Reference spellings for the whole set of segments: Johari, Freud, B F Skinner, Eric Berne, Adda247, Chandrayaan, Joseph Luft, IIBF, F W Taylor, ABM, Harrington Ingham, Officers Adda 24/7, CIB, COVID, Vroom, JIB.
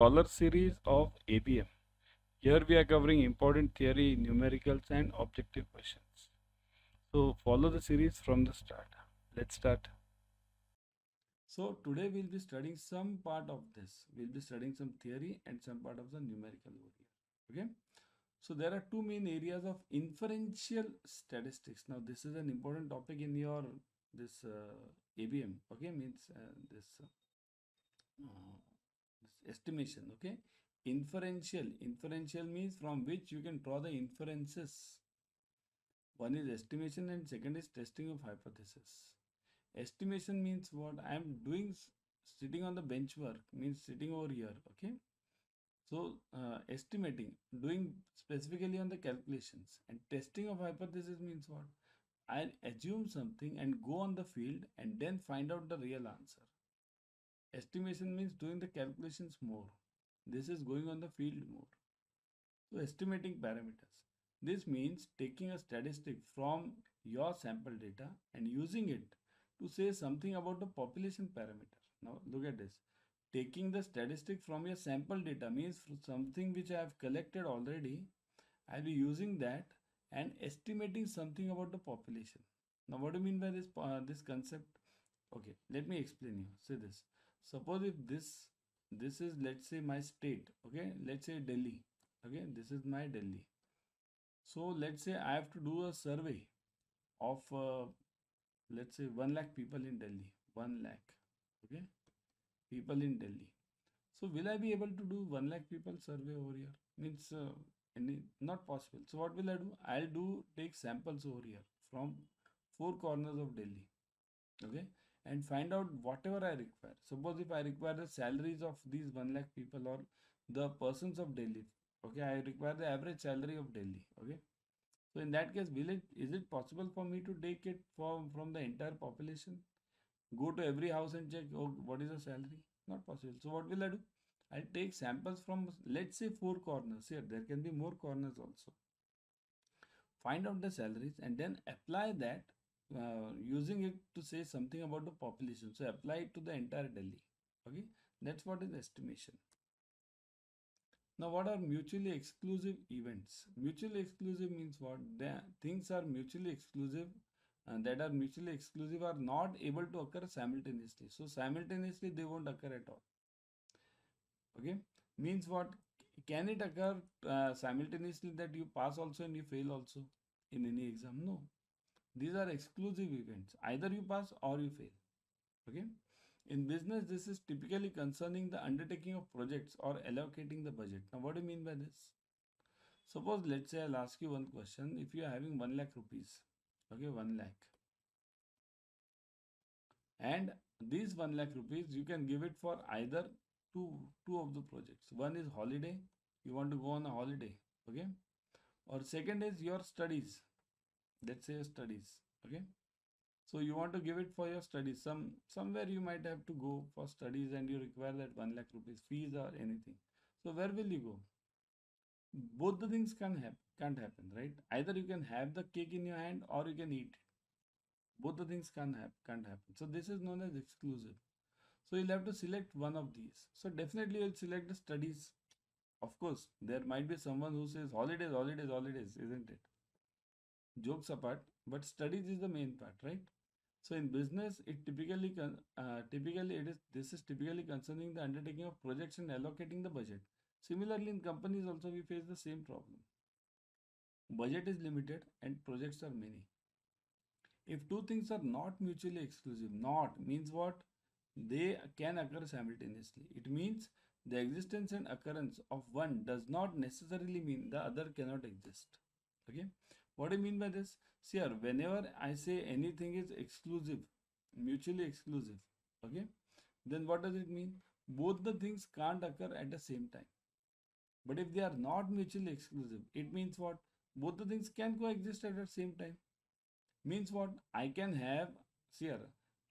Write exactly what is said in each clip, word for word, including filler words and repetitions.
Scholar series of A B M. Here we are covering important theory, numericals and objective questions. So follow the series from the start. Let's start. So today we will be studying some part of this. We will be studying some theory and some part of the numerical over here. Okay. So there are two main areas of inferential statistics. Now this is an important topic in your this uh, A B M. Okay, means uh, this. Uh, estimation. Okay, inferential inferential means from which you can draw the inferences. One is estimation and second is testing of hypothesis. Estimation means what? I am doing sitting on the bench work, means sitting over here. Okay, so uh, estimating, doing specifically on the calculations. And testing of hypothesis means what? I'll assume something and go on the field and then find out the real answer. Estimation means doing the calculations more. This is going on the field more. So estimating parameters. This means taking a statistic from your sample data and using it to say something about the population parameter. Now look at this. Taking the statistic from your sample data means something which I have collected already. I'll be using that and estimating something about the population. Now what do you mean by this, uh, this concept? Okay, let me explain you. Say this. Suppose if this this is, let's say, my state. Okay, let's say Delhi. Okay, this is my Delhi. So let's say I have to do a survey of uh, let's say one lakh people in Delhi. One lakh, okay, people in Delhi. So will I be able to do one lakh people survey over here? Means uh, any, not possible. So what will I do? I'll do take samples over here from four corners of Delhi, okay, and find out whatever I require. Suppose if I require the salaries of these one lakh people or the persons of Delhi, okay, I require the average salary of Delhi, okay. So in that case, will it is it possible for me to take it from, from the entire population? Go to every house and check, oh, what is the salary? Not possible. So what will I do? I'll take samples from, let's say, four corners. Here, there can be more corners also. Find out the salaries and then apply that. Uh, using it to say something about the population. So apply it to the entire Delhi. Okay, that's what is estimation. Now what are mutually exclusive events? Mutually exclusive means what? The things are mutually exclusive and that are mutually exclusive are not able to occur simultaneously. So simultaneously they won't occur at all. Okay, means what? Can it occur uh, simultaneously that you pass also and you fail also in any exam? No. These are exclusive events. Either you pass or you fail. Okay. In business, this is typically concerning the undertaking of projects or allocating the budget. Now, what do you mean by this? Suppose, let's say I'll ask you one question. If you are having one lakh rupees, okay, one lakh, and these one lakh rupees, you can give it for either two two of the projects. One is holiday. You want to go on a holiday, okay, or second is your studies. Let's say studies, okay. So you want to give it for your studies. Some somewhere you might have to go for studies, and you require that one lakh rupees fees or anything. So where will you go? Both the things can happen, can't happen, right? Either you can have the cake in your hand, or you can eat. Both the things can happen, can't happen. So this is known as exclusive. So you'll have to select one of these. So definitely you'll select the studies. Of course, there might be someone who says holidays, holidays, holidays, isn't it? Jokes apart, but studies is the main part, right? So in business, it typically uh, typically it is this is typically concerning the undertaking of projects and allocating the budget. Similarly, in companies also we face the same problem. Budget is limited and projects are many. If two things are not mutually exclusive, not means what? They can occur simultaneously. It means the existence and occurrence of one does not necessarily mean the other cannot exist. Okay. What do you mean by this? See here, whenever I say anything is exclusive, mutually exclusive, okay, then what does it mean? Both the things can't occur at the same time. But if they are not mutually exclusive, it means what? Both the things can coexist at the same time. Means what? I can have, see here,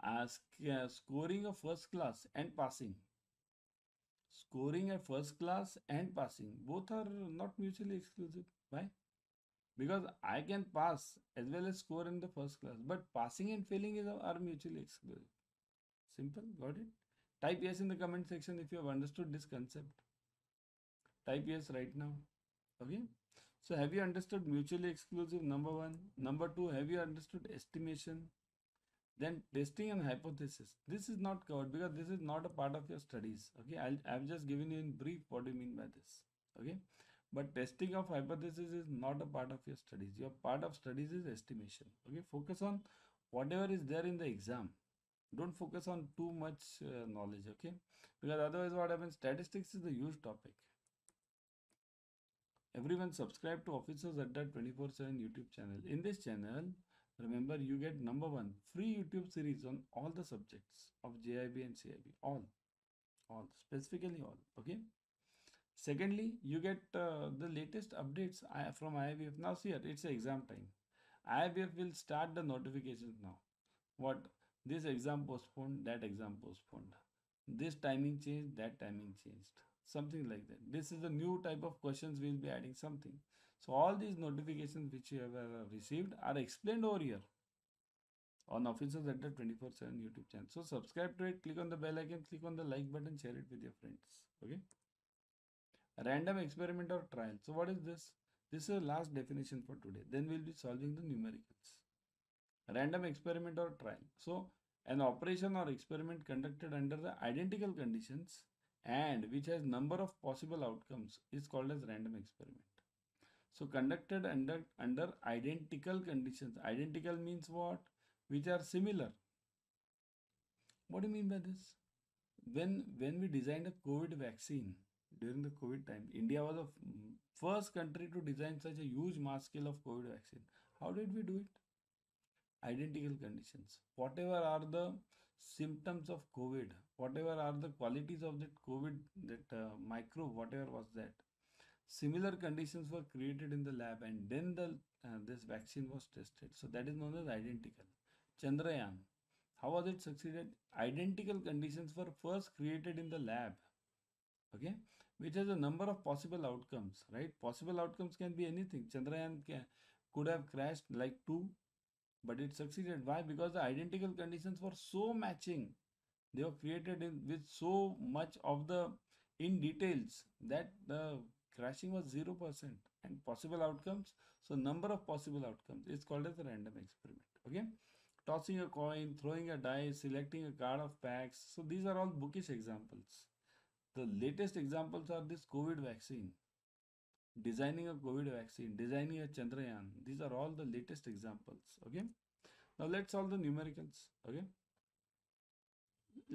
uh, sc uh, scoring a first class and passing. Scoring a first class and passing, both are not mutually exclusive. Why? Because I can pass as well as score in the first class. But passing and failing is, are mutually exclusive. Simple, got it? Type yes in the comment section if you have understood this concept. Type yes right now. Okay. So have you understood mutually exclusive? Number one. Number two, have you understood estimation? Then testing and hypothesis. This is not covered because this is not a part of your studies. Okay. I'll, I've just given you in brief what do you mean by this. Okay. But testing of hypothesis is not a part of your studies. Your part of studies is estimation. Okay. Focus on whatever is there in the exam. Don't focus on too much uh, knowledge. Okay. Because otherwise what happens, statistics is a huge topic. Everyone subscribe to Officers Adda twenty-four seven YouTube channel. In this channel, remember, you get number one free YouTube series on all the subjects of J I B and C I B. All. All. Specifically all. Okay. Secondly, you get uh, the latest updates from I I B F. Now see it, it's exam time. I I B F will start the notifications now. What? This exam postponed, that exam postponed. This timing changed, that timing changed. Something like that. This is the new type of questions we'll be adding something. So all these notifications which you have uh, received are explained over here on Officers Adda twenty-four seven YouTube channel. So subscribe to it, click on the bell icon, click on the like button, share it with your friends. Okay. Random experiment or trial. So what is this? This is the last definition for today. Then we'll be solving the numericals. Random experiment or trial. So an operation or experiment conducted under the identical conditions and which has number of possible outcomes is called as random experiment. So conducted under under identical conditions. Identical means what? Which are similar. What do you mean by this? When when we designed a COVID vaccine during the COVID time, India was the first country to design such a huge mass scale of COVID vaccine. How did we do it? Identical conditions. Whatever are the symptoms of COVID, whatever are the qualities of that COVID, that uh, microbe, whatever was that, similar conditions were created in the lab and then the uh, this vaccine was tested. So that is known as identical. Chandrayaan, how was it succeeded? Identical conditions were first created in the lab, okay, which has a number of possible outcomes, right? Possible outcomes can be anything. Chandrayaan can, could have crashed like two, but it succeeded. Why? Because the identical conditions were so matching. They were created in with so much of the in details that the crashing was zero percent and possible outcomes. So number of possible outcomes is called as a random experiment. Okay, tossing a coin, throwing a dice, selecting a card of packs. So these are all bookish examples. The latest examples are this COVID vaccine, designing a COVID vaccine, designing a Chandrayaan. These are all the latest examples. Okay. Now let's solve the numericals. Okay.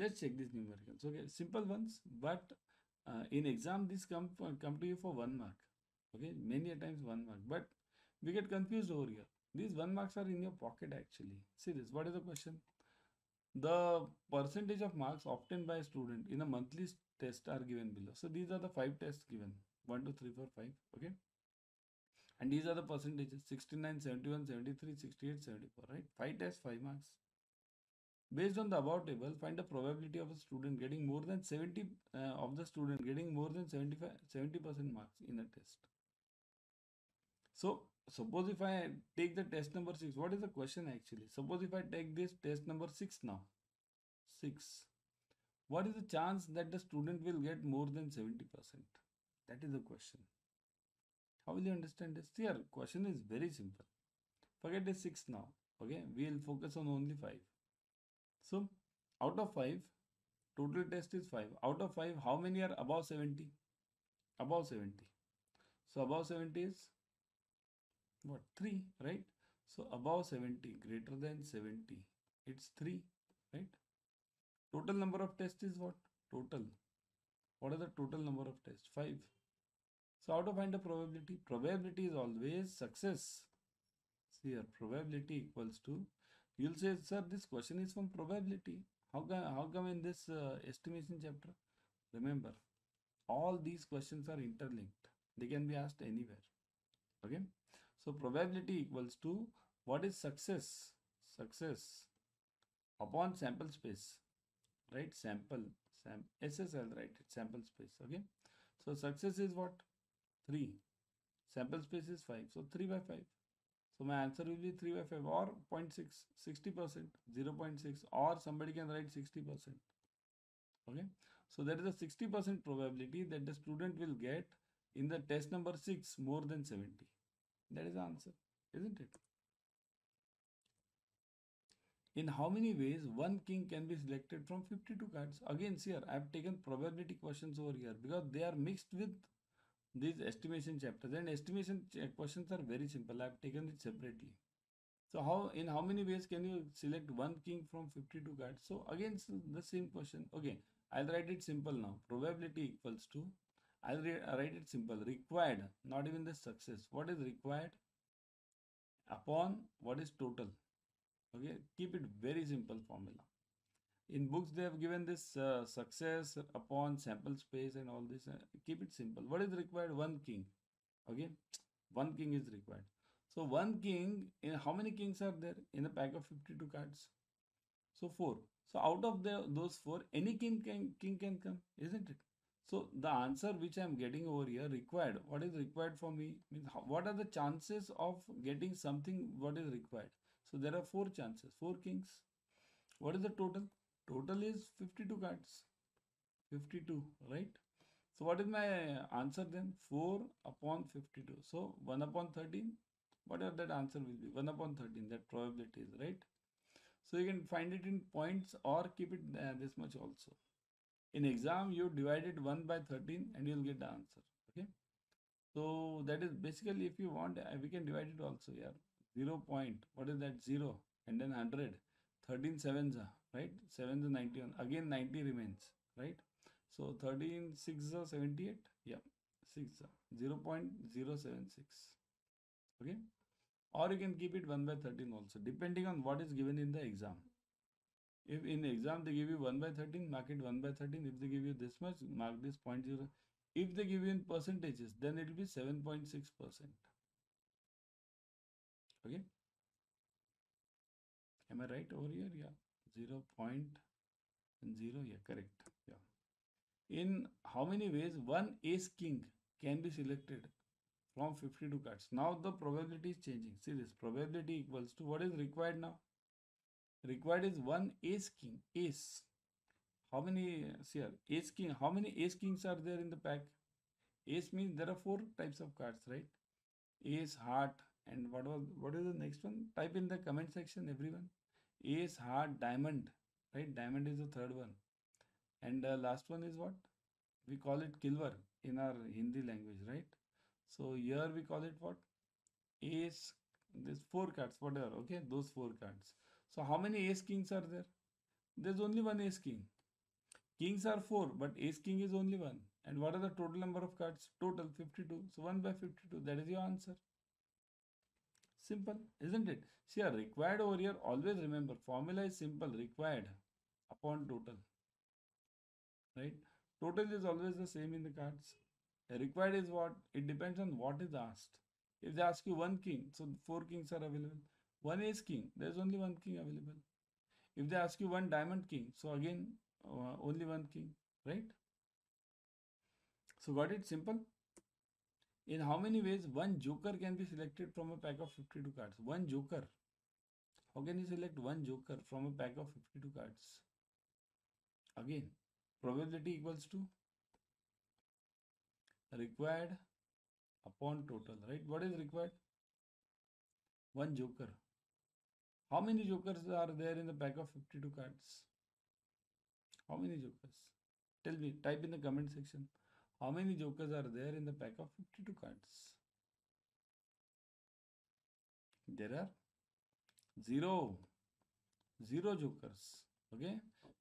Let's check these numericals. Okay. Simple ones, but uh, in exam, these come, come to you for one mark. Okay. Many a times one mark, but we get confused over here. These one marks are in your pocket actually. See this. What is the question? The percentage of marks obtained by a student in a monthly test are given below. So these are the five tests given. one, two, three, four, five. Okay. And these are the percentages. sixty-nine, seventy-one, seventy-three, sixty-eight, seventy-four. Right. five tests, five marks. Based on the above table, find the probability of a student getting more than seventy uh, of the student getting more than seventy-five, seventy percent marks in a test. So suppose if I take the test number six, what is the question actually? Suppose if I take this test number six now, six. What is the chance that the student will get more than seventy percent? That is the question. How will you understand this? Here, question is very simple. Forget the six now. Okay, we will focus on only five. So, out of five, total test is five. Out of five, how many are above seventy? Above seventy. So, above seventy is what? three, right? So, above seventy, greater than seventy. It's three, right? Total number of tests is what? Total. What are the total number of tests? five. So how to find the probability? Probability is always success. See here, probability equals to, you'll say, sir, this question is from probability. How come, how come in this uh, estimation chapter? Remember, all these questions are interlinked. They can be asked anywhere. Okay. So probability equals to, what is success? Success upon sample space, right? Sample. S S I'll write it, sample space. Okay, so success is what? three. Sample space is five, so three by five. So my answer will be three by five or zero point six, sixty percent, zero point six, or somebody can write sixty percent. Okay, so there is a sixty percent probability that the student will get In the test number six, more than seventy. That is the answer, isn't it? In how many ways one king can be selected from fifty-two cards? Again, here I have taken probability questions over here because they are mixed with these estimation chapters, and estimation questions are very simple. I have taken it separately. So how, in how many ways can you select one king from fifty-two cards? So again, the same question. Okay, I'll write it simple now. Probability equals to, I'll write it simple. Required, not even the success. What is required? Upon what is total. Okay, keep it very simple formula. In books, they have given this uh, success upon sample space and all this. Uh, keep it simple. What is required? One king. Okay, one king is required. So one king, in how many kings are there in a pack of fifty-two cards? So four. So out of the, those four, any king can, king can come, isn't it? So the answer which I am getting over here, required. What is required for me? Means how, what are the chances of getting something what is required? So there are four chances, four kings. What is the total? Total is fifty-two cards. fifty-two, right? So what is my answer then? four upon fifty-two. So one upon thirteen. Whatever that answer will be, one upon thirteen, that probability is, right? So you can find it in points or keep it uh, this much also. In exam, you divide it one by thirteen and you'll get the answer. Okay. So that is basically, if you want, we can divide it also here. Zero point, what is that? Zero and then one hundred. thirteen sevens are, right? sevens are ninety-one. Again, ninety remains, right? So thirteen sixes are seventy-eight. Yeah, six zero point zero seven six. Okay. Or you can keep it one by thirteen also, depending on what is given in the exam. If in exam they give you one by thirteen, mark it one by thirteen. If they give you this much, mark this zero point zero. If they give you in percentages, then it will be seven point six percent. Okay. Am I right over here? Yeah. zero point zero. Yeah, correct. Yeah. In how many ways one ace king can be selected from fifty-two cards? Now the probability is changing. See this, probability equals to, what is required now? Required is one ace king. Ace. How many here? Ace king. How many ace kings are there in the pack? Ace means there are four types of cards, right? Ace, heart, and what was what is the next one? Type in the comment section, everyone. Ace, heart, diamond, right? Diamond is the third one, and uh, last one is what we call it, kilver in our Hindi language, right? So here we call it what? Ace, this four cards, whatever, okay, those four cards. So how many ace kings are there? There's only one ace king. Kings are four, but ace king is only one. And what are the total number of cards? Total fifty-two. So one by fifty-two, that is your answer. Simple, isn't it? See, required over here, always remember, formula is simple, required upon total, right? Total is always the same in the cards. Required is what? It depends on what is asked. If they ask you one king, so four kings are available. One ace king, there is only one king available. If they ask you one diamond king, so again uh, only one king, right? So got it? Simple. In how many ways one joker can be selected from a pack of fifty-two cards? One joker. How can you select one joker from a pack of fifty-two cards? Again, probability equals to required upon total, right? What is required? One joker. How many jokers are there in the pack of fifty-two cards? How many jokers? Tell me, type in the comment section. How many jokers are there in the pack of fifty-two cards? There are zero. Zero jokers. Okay.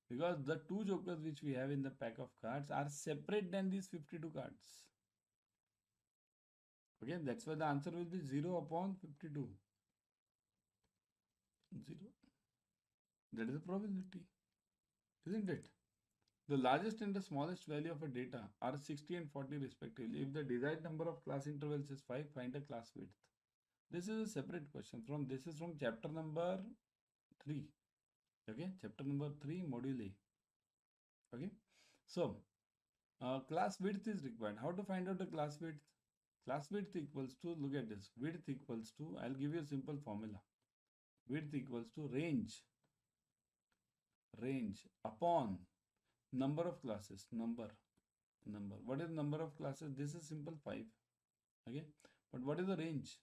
Because the two jokers which we have in the pack of cards are separate than these fifty-two cards. Okay, that's why the answer will be zero upon fifty-two. zero. That is the probability, isn't it? The largest and the smallest value of a data are sixty and forty respectively. If the desired number of class intervals is five, find the class width. This is a separate question. From this is from chapter number three. Okay, chapter number three, module A. Okay, so uh, class width is required. How to find out the class width? Class width equals to, look at this, width equals to, I'll give you a simple formula. Width equals to range, range upon number of classes, number, number. What is the number of classes? This is simple five. Okay, but what is the range?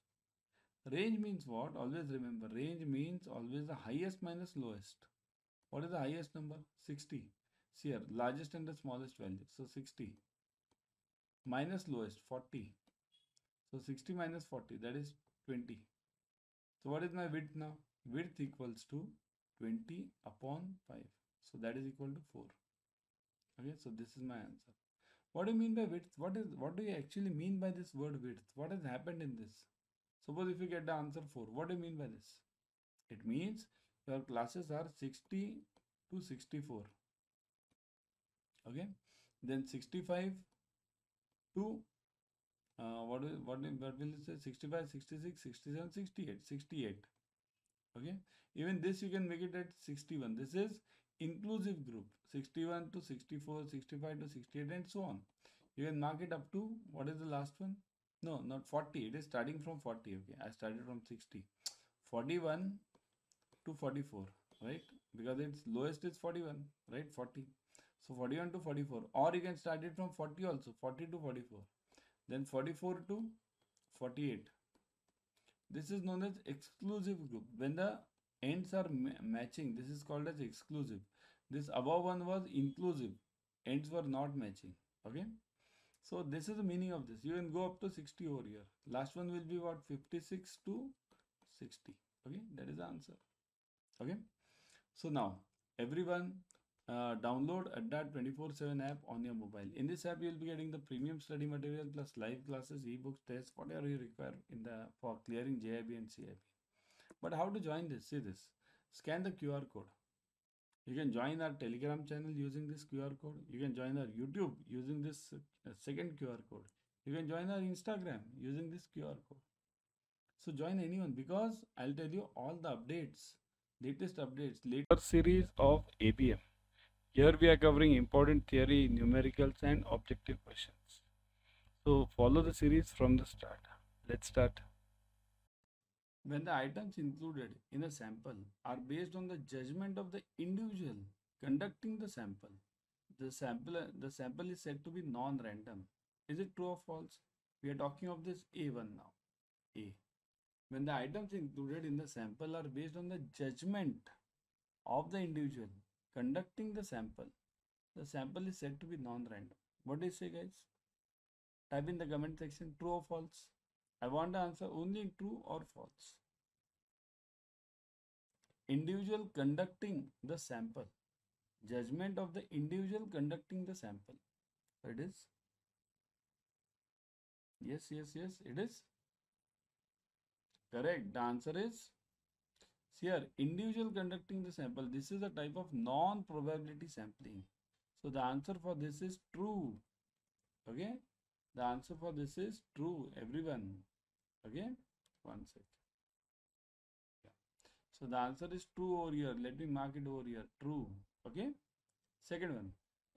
Range means what? Always remember, range means always the highest minus lowest. What is the highest number? sixty. See here, largest and the smallest value. So sixty minus lowest, forty. So sixty minus forty, that is twenty. So what is my width now? Width equals to twenty upon five. So that is equal to four. Okay, so this is my answer. What do you mean by width? What is, what do you actually mean by this word width? What has happened in this? Suppose if you get the answer four, what do you mean by this? It means your classes are sixty to sixty-four. Okay, then sixty-five to uh, what, is, what, what will it say? sixty-five, sixty-six, sixty-seven, sixty-eight, sixty-eight. Okay, even this you can make it at sixty-one. This is inclusive group, sixty-one to sixty-four, sixty-five to sixty-eight, and so on. You can mark it up to, what is the last one? No, not forty. It is starting from forty. Okay, I started from sixty. forty-one to forty-four, right? Because its lowest is forty-one, right? forty. So forty-one to forty-four, or you can start it from forty also, forty to forty-four, then forty-four to forty-eight. This is known as exclusive group. When the ends are ma matching, this is called as exclusive. This above one was inclusive, ends were not matching. Okay, so this is the meaning of this. You can go up to sixty over here. Last one will be what? fifty-six to sixty. Okay, that is the answer. Okay, so now everyone, Uh, download Adda twenty-four seven app on your mobile. In this app, you will be getting the premium study material plus live classes, ebooks, tests, whatever you require in the for clearing J I B and C I B. But how to join this? See this. Scan the Q R code. You can join our Telegram channel using this Q R code. You can join our YouTube using this uh, second Q R code. You can join our Instagram using this Q R code. So join anyone, because I'll tell you all the updates, latest updates, later series of A B M. Here we are covering important theory, numericals and objective questions. So follow the series from the start. Let's start. When the items included in a sample are based on the judgment of the individual conducting the sample, the sample, the sample is said to be non-random. Is it true or false? We are talking of this A one now. A. When the items included in the sample are based on the judgment of the individual conducting the sample, the sample is said to be non-random. What do you say, guys? Type in the comment section, true or false. I want the answer only in true or false. Individual conducting the sample, judgment of the individual conducting the sample. It is yes, yes, yes. It is correct. The answer is, here, individual conducting the sample. This is a type of non-probability sampling. So the answer for this is true. Okay, the answer for this is true, everyone. Okay, one sec. Yeah. So the answer is true over here. Let me mark it over here. True. Okay. Second one.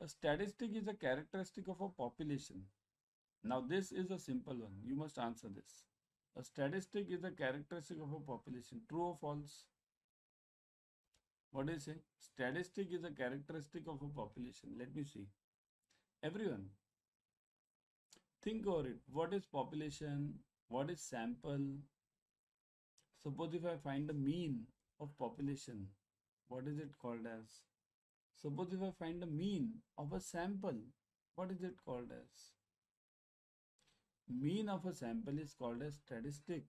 A statistic is a characteristic of a population. Now this is a simple one. You must answer this. A statistic is a characteristic of a population. True or false? What do you say? Statistic is a characteristic of a population. Let me see. Everyone, think over it. What is population? What is sample? Suppose if I find the mean of population, what is it called as? Suppose if I find the mean of a sample, what is it called as? Mean of a sample is called as statistic,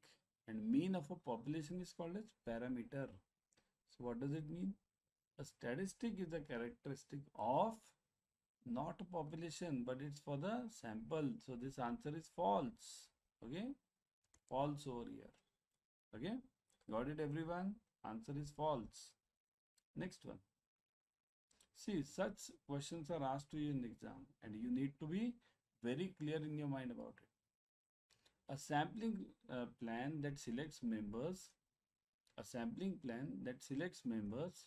and mean of a population is called as parameter. So what does it mean? A statistic is a characteristic of not a population, but it's for the sample. So this answer is false. Okay, false over here. Okay, got it everyone? Answer is false. Next one. See, such questions are asked to you in the exam and you need to be very clear in your mind about it. A sampling uh, plan that selects members, a sampling plan that selects members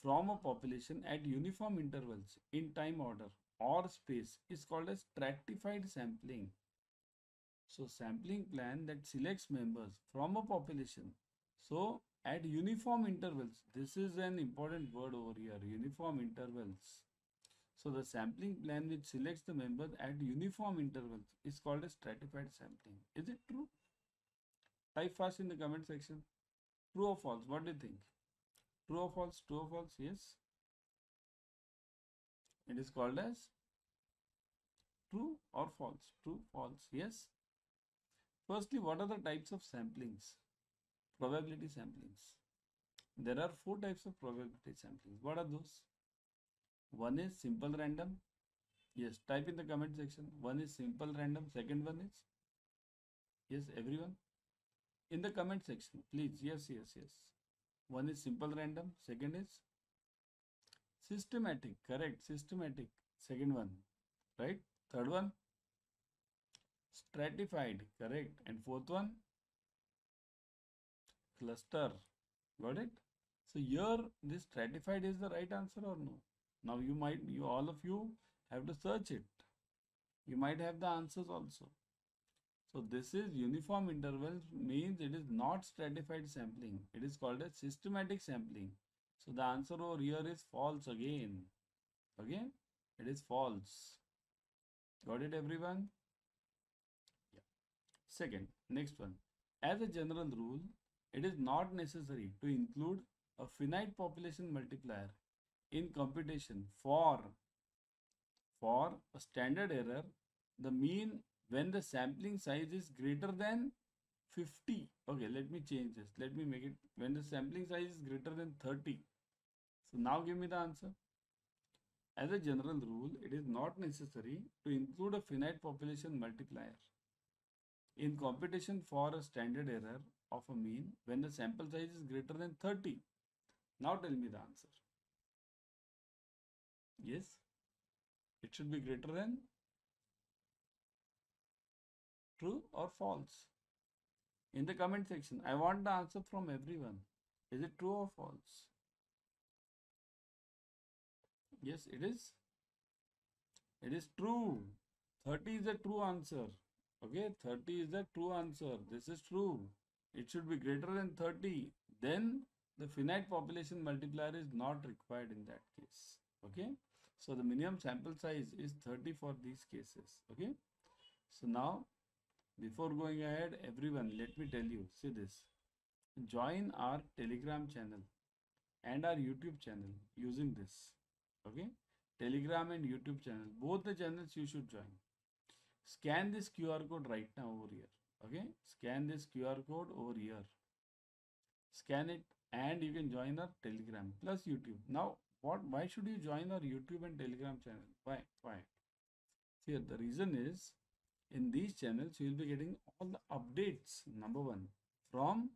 from a population at uniform intervals in time order or space is called as stratified sampling. So sampling plan that selects members from a population, so at uniform intervals, this is an important word over here, uniform intervals. So the sampling plan which selects the members at uniform intervals is called a stratified sampling. Is it true? Type fast in the comment section. True or false? What do you think? True or false? True or false? Yes. It is called as true or false? True, false. Yes. Firstly, what are the types of samplings? Probability samplings. There are four types of probability samplings. What are those? One is simple random. Yes, type in the comment section. One is simple random. Second one is, yes, everyone in the comment section, please. Yes, yes, yes. One is simple random. Second is systematic. Correct, systematic. Second one, right? Third one, stratified. Correct. And fourth one, cluster. Got it? So here this stratified is the right answer or no? Now you might, you all of you have to search it. You might have the answers also. So this is uniform intervals, means it is not stratified sampling. It is called as systematic sampling. So the answer over here is false again. Again, it is false. Got it, everyone? Yeah. Second, next one. As a general rule, it is not necessary to include a finite population multiplier in computation for for a standard error, the mean, when the sampling size is greater than fifty. Okay, let me change this. Let me make it when the sampling size is greater than thirty. So now give me the answer. As a general rule, it is not necessary to include a finite population multiplier in computation for a standard error of a mean when the sample size is greater than thirty. Now tell me the answer. Yes, it should be greater than. True or false? In the comment section, I want the answer from everyone. Is it true or false? Yes, it is. It is true. thirty is the true answer. Okay, thirty is the true answer. This is true. It should be greater than thirty. Then the finite population multiplier is not required in that case. Okay. So the minimum sample size is thirty for these cases. Okay. So now, before going ahead, everyone, let me tell you, see this. Join our Telegram channel and our YouTube channel using this. Okay. Telegram and YouTube channel. Both the channels you should join. Scan this Q R code right now over here. Okay. Scan this Q R code over here. Scan it and you can join our Telegram plus YouTube. Now, what, why should you join our YouTube and Telegram channel? Why? Why? Here, the reason is, in these channels, you will be getting all the updates, number one, from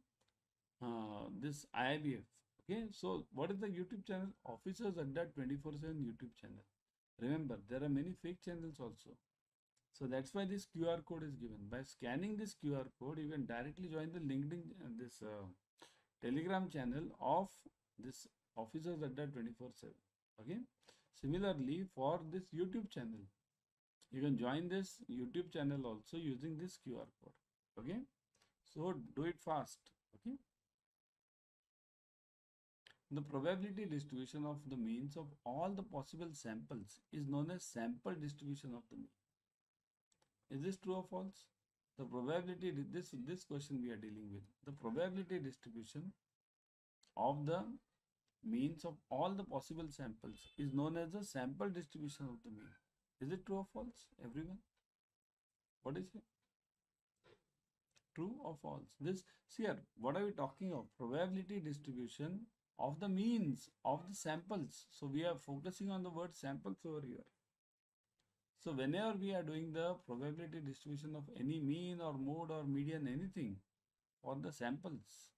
uh, this I I B F. Okay, so what is the YouTube channel? Officers Adda twenty-four seven YouTube channel. Remember, there are many fake channels also. So that's why this Q R code is given. By scanning this Q R code, you can directly join the LinkedIn, uh, this uh, Telegram channel of this Officers Adda twenty-four seven. Okay. Similarly, for this YouTube channel, you can join this YouTube channel also using this Q R code. Okay. So do it fast. Okay. The probability distribution of the means of all the possible samples is known as sample distribution of the mean. Is this true or false? The probability, this, this question we are dealing with. The probability distribution of the means of all the possible samples is known as the sample distribution of the mean. Is it true or false, everyone? What is it? True or false? This, see here, what are we talking of? Probability distribution of the means of the samples. So we are focusing on the word samples over here. So whenever we are doing the probability distribution of any mean or mode or median, anything for the samples,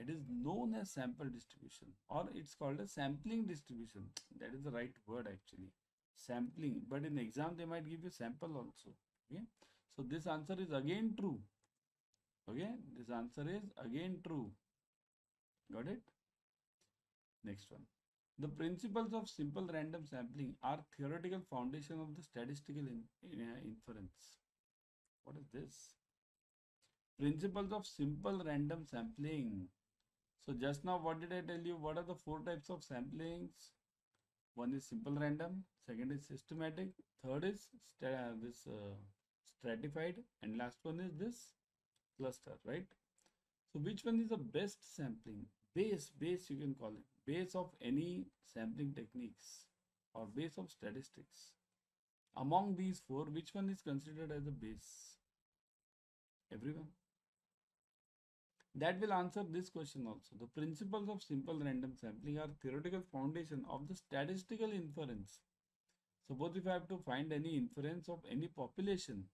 it is known as sample distribution, or it's called a sampling distribution. That is the right word actually. Sampling. But in exam, they might give you sample also. Okay. So this answer is again true. Okay. This answer is again true. Got it? Next one. The principles of simple random sampling are theoretical foundation of the statistical in, in, uh, inference. What is this? Principles of simple random sampling. So just now, what did I tell you? What are the four types of samplings? One is simple random, second is systematic, third is st uh, this uh, stratified, and last one is this cluster, right? So which one is the best sampling? Base, base you can call it, base of any sampling techniques or base of statistics. Among these four, which one is considered as a base? Everyone. That will answer this question also. The principles of simple random sampling are theoretical foundation of the statistical inference. Suppose if I have to find any inference of any population,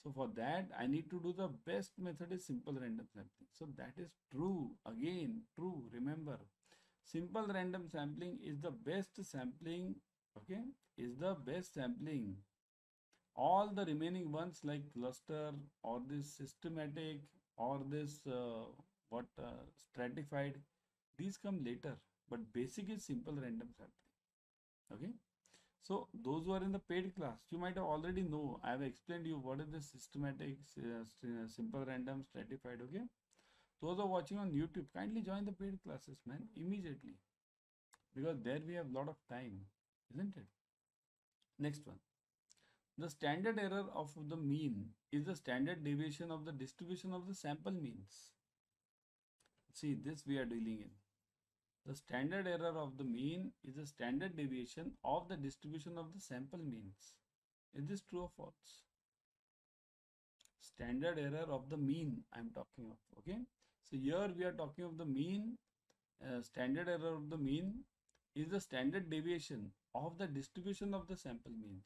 so for that I need to do the best method is simple random sampling. So that is true, again true. Remember, simple random sampling is the best sampling, okay, is the best sampling. All the remaining ones like cluster or this systematic or this uh, what uh, stratified, these come later, but basic is simple random sampling. Okay, so those who are in the paid class, you might already know, I have explained you what is the systematic, uh, simple random, stratified. Okay, those who are watching on YouTube, kindly join the paid classes, man, immediately, because there we have a lot of time, isn't it? Next one. The standard error of the mean is the standard deviation of the distribution of the sample means. See, this we are dealing in. The standard error of the mean is the standard deviation of the distribution of the sample means. Is this true or false? Standard error of the mean I am talking of. Okay. So here we are talking of the mean. Uh, standard error of the mean is the standard deviation of the distribution of the sample means.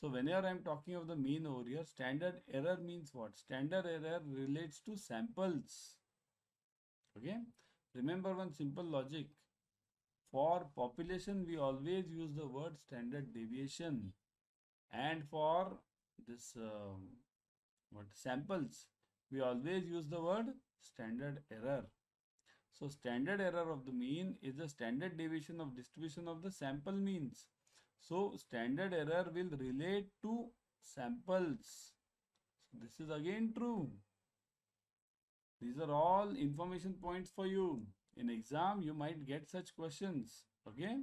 So whenever I am talking of the mean over here, standard error means what? Standard error relates to samples. Okay. Remember one simple logic. For population, we always use the word standard deviation. And for this um, what samples, we always use the word standard error. So standard error of the mean is the standard deviation of distribution of the sample means. So standard error will relate to samples. So this is again true. These are all information points for you. In exam, you might get such questions. Okay?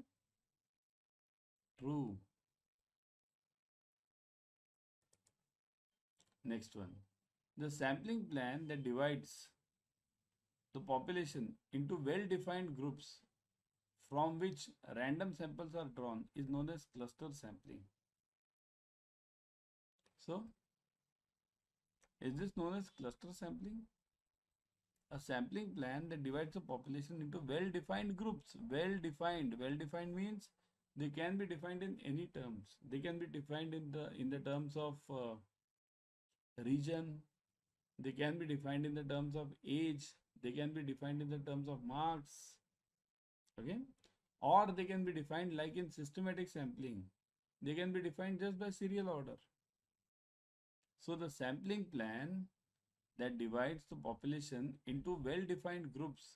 True. Next one. The sampling plan that divides the population into well-defined groups from which random samples are drawn is known as cluster sampling. So, is this known as cluster sampling? A sampling plan that divides the population into well-defined groups. Well-defined. Well-defined means they can be defined in any terms. They can be defined in the in the terms of uh, region. They can be defined in the terms of age. They can be defined in the terms of marks. Okay, or they can be defined like in systematic sampling. They can be defined just by serial order. So the sampling plan that divides the population into well-defined groups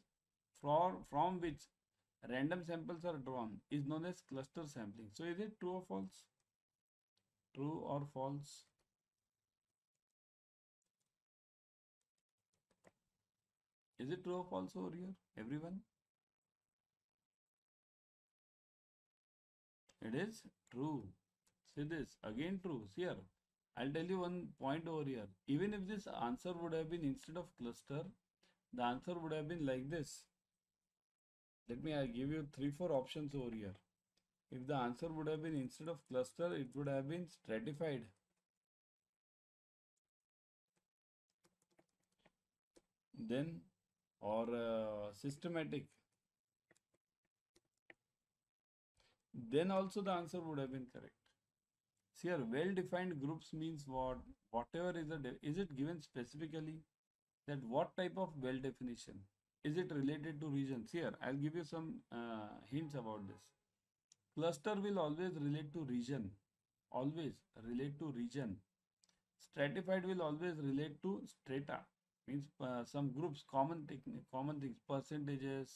for, from which random samples are drawn is known as cluster sampling. So is it true or false? True or false? Is it true or false over here, everyone? It is true. See this, again true. See here, I'll tell you one point over here. Even if this answer would have been instead of cluster, the answer would have been like this. Let me I'll give you three, four options over here. If the answer would have been instead of cluster, it would have been stratified. Then or uh, systematic. Then also the answer would have been correct. See here, well-defined groups means what? Whatever is a, is it given specifically that what type of well definition? Is it related to regions? Here, I'll give you some uh, hints about this. Cluster will always relate to region. Always relate to region. Stratified will always relate to strata. Means uh, some groups, common, common things, percentages,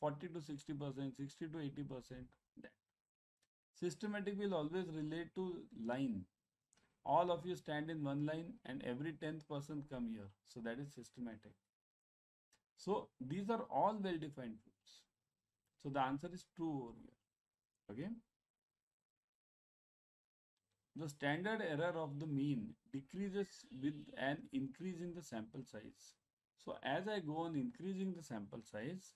forty to sixty percent, sixty to eighty percent. That. Systematic will always relate to line. All of you stand in one line and every tenth person come here. So that is systematic. So these are all well-defined groups. So the answer is true over here. Okay. The standard error of the mean decreases with an increase in the sample size. So as I go on increasing the sample size,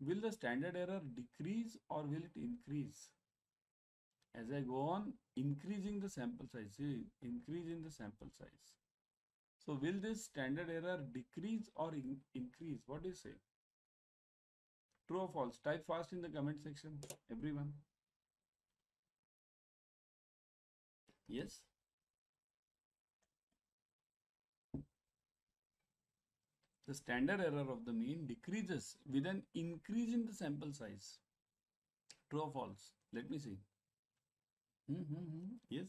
will the standard error decrease or will it increase? As I go on increasing the sample size, see, increase in the sample size. So will this standard error decrease or in increase? What do you say? True or false? Type fast in the comment section, everyone. Yes. The standard error of the mean decreases with an increase in the sample size. True or false? Let me see. Mm-hmm. Yes.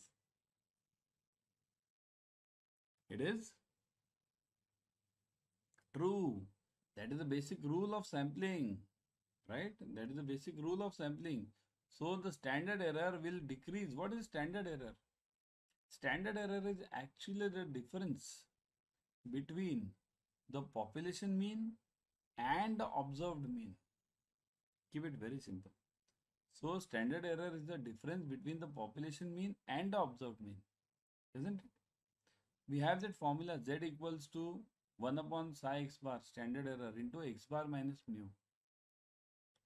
It is true. That is the basic rule of sampling, right? That is the basic rule of sampling. So the standard error will decrease. What is standard error? Standard error is actually the difference between the population mean and the observed mean. Keep it very simple. So standard error is the difference between the population mean and the observed mean, isn't it? We have that formula z equals to one upon psi x bar, standard error, into x bar minus mu,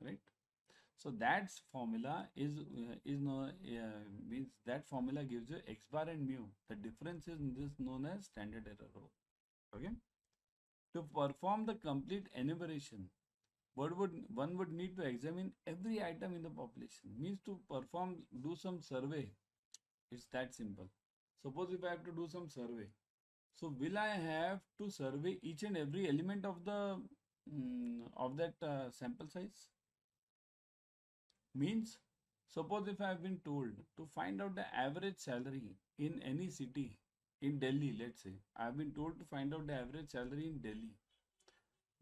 right? So that formula is uh, is no uh, means that formula gives you x bar and mu. The difference is this known as standard error rule. Okay. To perform the complete enumeration, what would one would need to examine every item in the population. Means to perform, do some survey. It's that simple. Suppose if I have to do some survey, so will I have to survey each and every element of the um, of that uh, sample size? Means, suppose if I have been told to find out the average salary in any city, in Delhi, let's say, I have been told to find out the average salary in Delhi.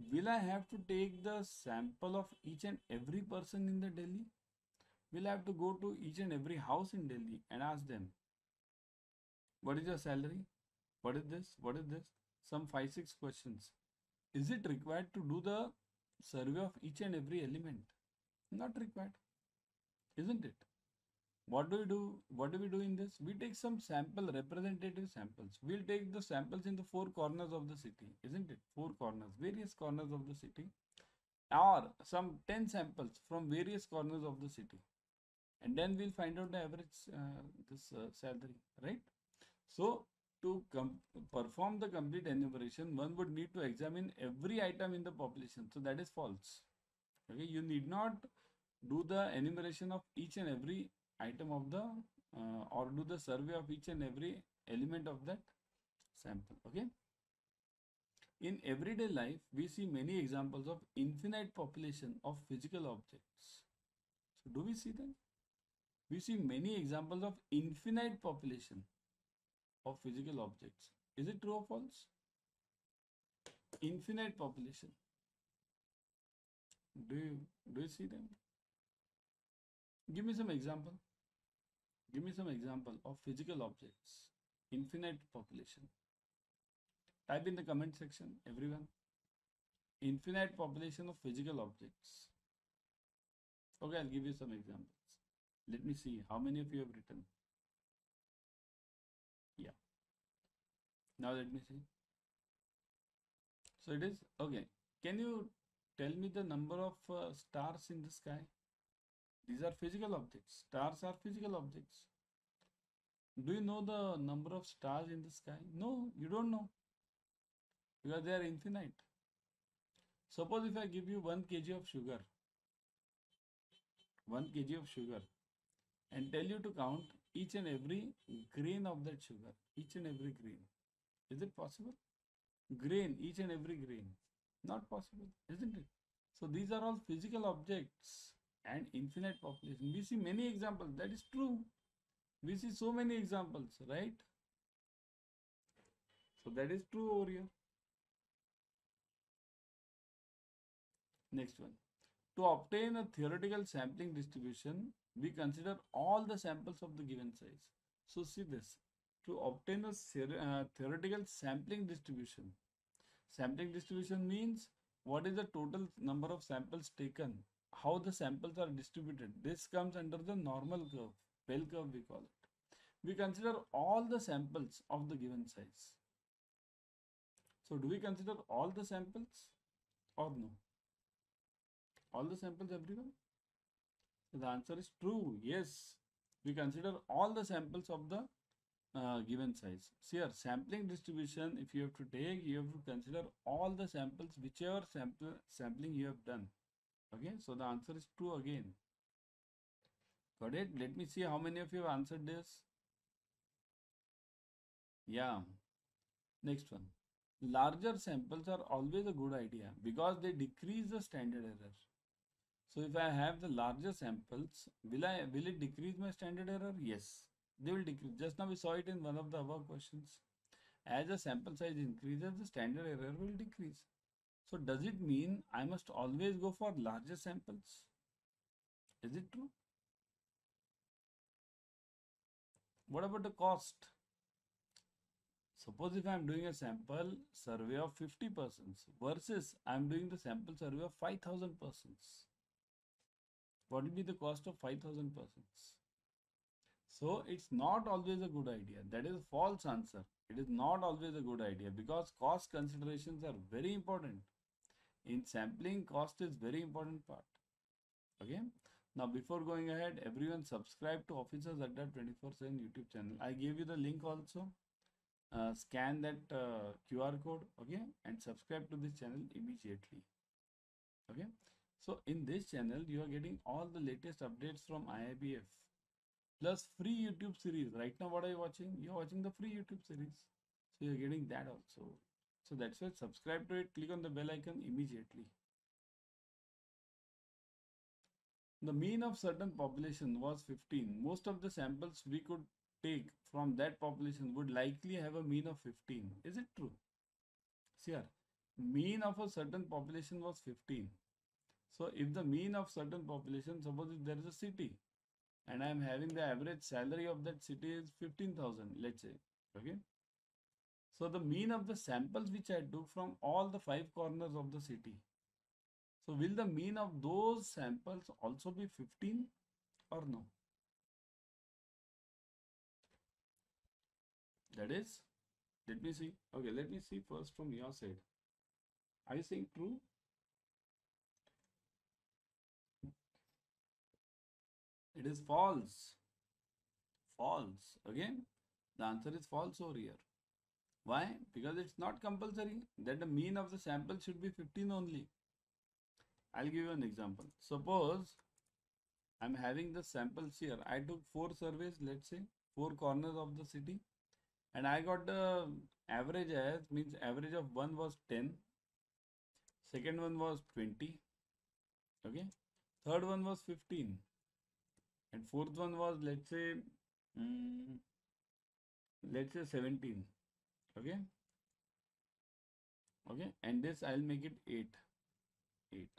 Will I have to take the sample of each and every person in the Delhi? Will I have to go to each and every house in Delhi and ask them, what is your salary? What is this? What is this? Some five, six questions. Is it required to do the survey of each and every element? Not required. Isn't it? What do we do? What do we do in this? We take some sample, representative samples. We'll take the samples in the four corners of the city, isn't it? Four corners, various corners of the city, or some ten samples from various corners of the city, and then we'll find out the average uh, this uh, salary, right? So to perform the complete enumeration, one would need to examine every item in the population. So that is false. Okay, you need not do the enumeration of each and every item of the uh, or do the survey of each and every element of that sample. Okay. In everyday life, we see many examples of infinite population of physical objects. So do we see them? We see many examples of infinite population of physical objects. Is it true or false? Infinite population. Do you do you see them? Give me some example. Give me some example of physical objects. Infinite population. Type in the comment section, everyone. Infinite population of physical objects. Okay, I'll give you some examples. Let me see how many of you have written. Yeah. Now let me see. So it is okay. Can you tell me the number of uh, stars in the sky? These are physical objects. Stars are physical objects. Do you know the number of stars in the sky? No, you don't know, because they are infinite. Suppose if I give you one kilogram of sugar, one kilogram of sugar, and tell you to count each and every grain of that sugar, each and every grain. Is it possible? Grain, each and every grain. Not possible, isn't it? So these are all physical objects and infinite population. We see many examples. That is true. We see so many examples, right? So that is true over here. Next one. To obtain a theoretical sampling distribution, we consider all the samples of the given size. So see this. To obtain a theoretical sampling distribution. Sampling distribution means what is the total number of samples taken how the samples are distributed. This comes under the normal curve, bell curve we call it. We consider all the samples of the given size. So do we consider all the samples or no? All the samples everyone? So the answer is true. Yes, we consider all the samples of the uh, given size. See our sampling distribution, if you have to take, you have to consider all the samples, whichever sample sampling you have done. Okay, so the answer is true again. Got it? Let me see how many of you have answered this. Yeah. Next one. Larger samples are always a good idea because they decrease the standard error. So if I have the larger samples, will I will it decrease my standard error? Yes, they will decrease. Just now we saw it in one of the above questions. As the sample size increases, the standard error will decrease. So does it mean I must always go for larger samples? Is it true? What about the cost? Suppose if I am doing a sample survey of fifty persons versus I am doing the sample survey of five thousand persons. What will be the cost of five thousand persons? So it's not always a good idea. That is a false answer. It is not always a good idea because cost considerations are very important. In sampling, cost is very important part. Okay. Now, before going ahead, everyone subscribe to Officers Adda twenty-four seven YouTube channel. I gave you the link also. Uh, scan that uh, Q R code, okay, and subscribe to this channel immediately. Okay. So in this channel, you are getting all the latest updates from I I B F. Plus free YouTube series. Right now, what are you watching? You are watching the free YouTube series. So you are getting that also. So that's why subscribe to it. Click on the bell icon immediately. The mean of certain population was fifteen. Most of the samples we could take from that population would likely have a mean of fifteen. Is it true? See here. Mean of a certain population was fifteen. So if the mean of certain population, suppose if there is a city, and I am having the average salary of that city is fifteen thousand, let's say. Okay. So the mean of the samples which I took from all the five corners of the city. So will the mean of those samples also be fifteen or no? That is, let me see. Okay, let me see first from your side. Are you saying true? It is false. False. Again, the answer is false over here. Why? Because it's not compulsory that the mean of the sample should be fifteen only. I'll give you an example. Suppose I'm having the samples here. I took four surveys, let's say, four corners of the city. And I got the average as, means average of one was ten. Second one was twenty. Okay. Third one was fifteen. And fourth one was, let's say, um, let's say seventeen. Okay. Okay. And this I'll make it eight. eight.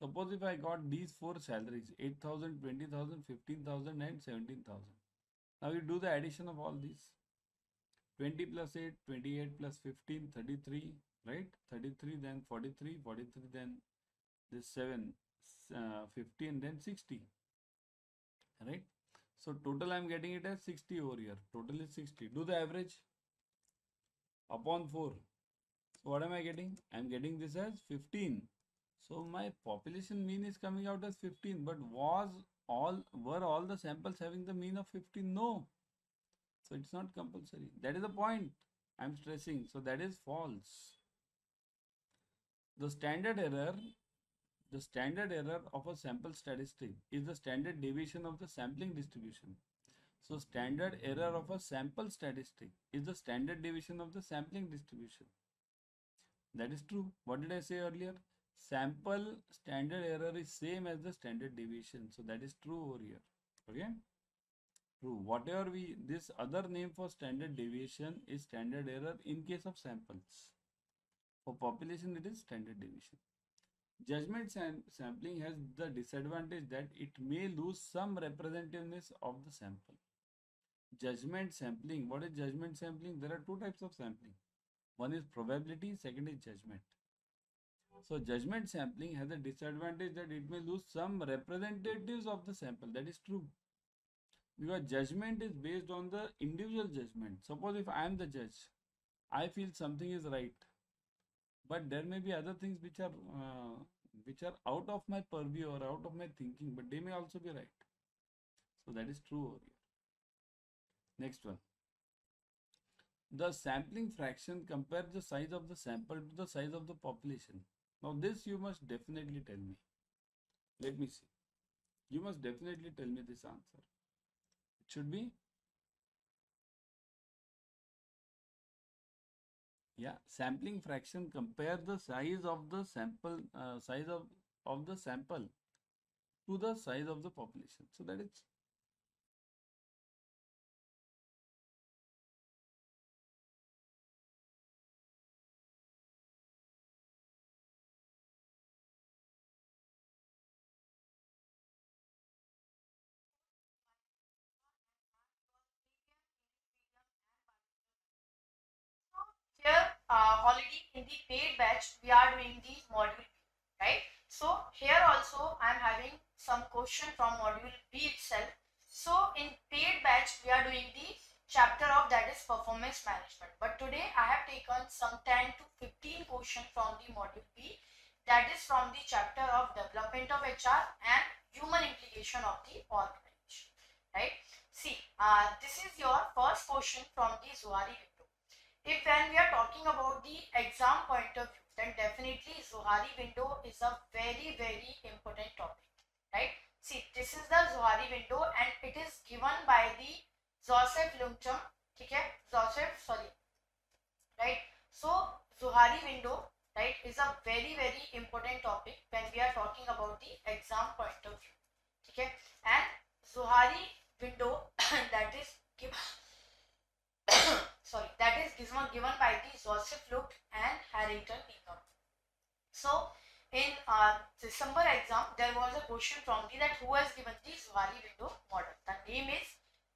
Suppose if I got these four salaries, eight thousand, twenty thousand, fifteen thousand and seventeen thousand. Now you do the addition of all these. twenty plus eight, twenty-eight plus fifteen, thirty-three, right? thirty-three, then forty-three, forty-three, then this seven, uh, fifteen, then sixty. Right? So total I am getting it as sixty over here. Total is sixty. Do the average upon four. So what am I getting? I am getting this as fifteen. So my population mean is coming out as fifteen. But was all were all the samples having the mean of fifteen? No. So it's not compulsory. That is the point I am stressing. So that is false. The standard error. The standard error of a sample statistic is the standard deviation of the sampling distribution. So standard error of a sample statistic is the standard deviation of the sampling distribution. That is true. What did I say earlier? Sample standard error is same as the standard deviation. So that is true over here. Okay. True. Whatever we, this other name for standard deviation is standard error in case of samples. For population, it is standard deviation. Judgment sam sampling has the disadvantage that it may lose some representativeness of the sample. Judgment sampling. What is judgment sampling? There are two types of sampling. One is probability, second is judgment. So judgment sampling has a disadvantage that it may lose some representatives of the sample. That is true, because judgment is based on the individual judgment. Suppose if I am the judge, I feel something is right, but there may be other things which are uh, which are out of my purview or out of my thinking, but they may also be right. So that is true over here. Next one. The sampling fraction compares the size of the sample to the size of the population. Now this you must definitely tell me. Let me see. You must definitely tell me this answer. It should be, yeah, sampling fraction compare the size of the sample uh, size of of the sample to the size of the population. So that is Uh, already in the paid batch we are doing the module B, right? So here also I am having some question from module B itself. So in paid batch we are doing the chapter of, that is, performance management, but today I have taken some ten to fifteen questions from the module B, that is from the chapter of development of H R and human implication of the organization, right? See, uh, this is your first question from the Johari. If when we are talking about the exam point of view, then definitely Johari window is a very very important topic, right? See, this is the Johari window and it is given by the Joseph Luft, okay? Joseph, sorry, right? So Johari window, right, is a very very important topic when we are talking about the exam point of view, okay? And Johari window that is given sorry, that is given by the Joseph Luft and Harrington Ingham. So in uh, December exam there was a question from the that who has given the Johari window model. The name is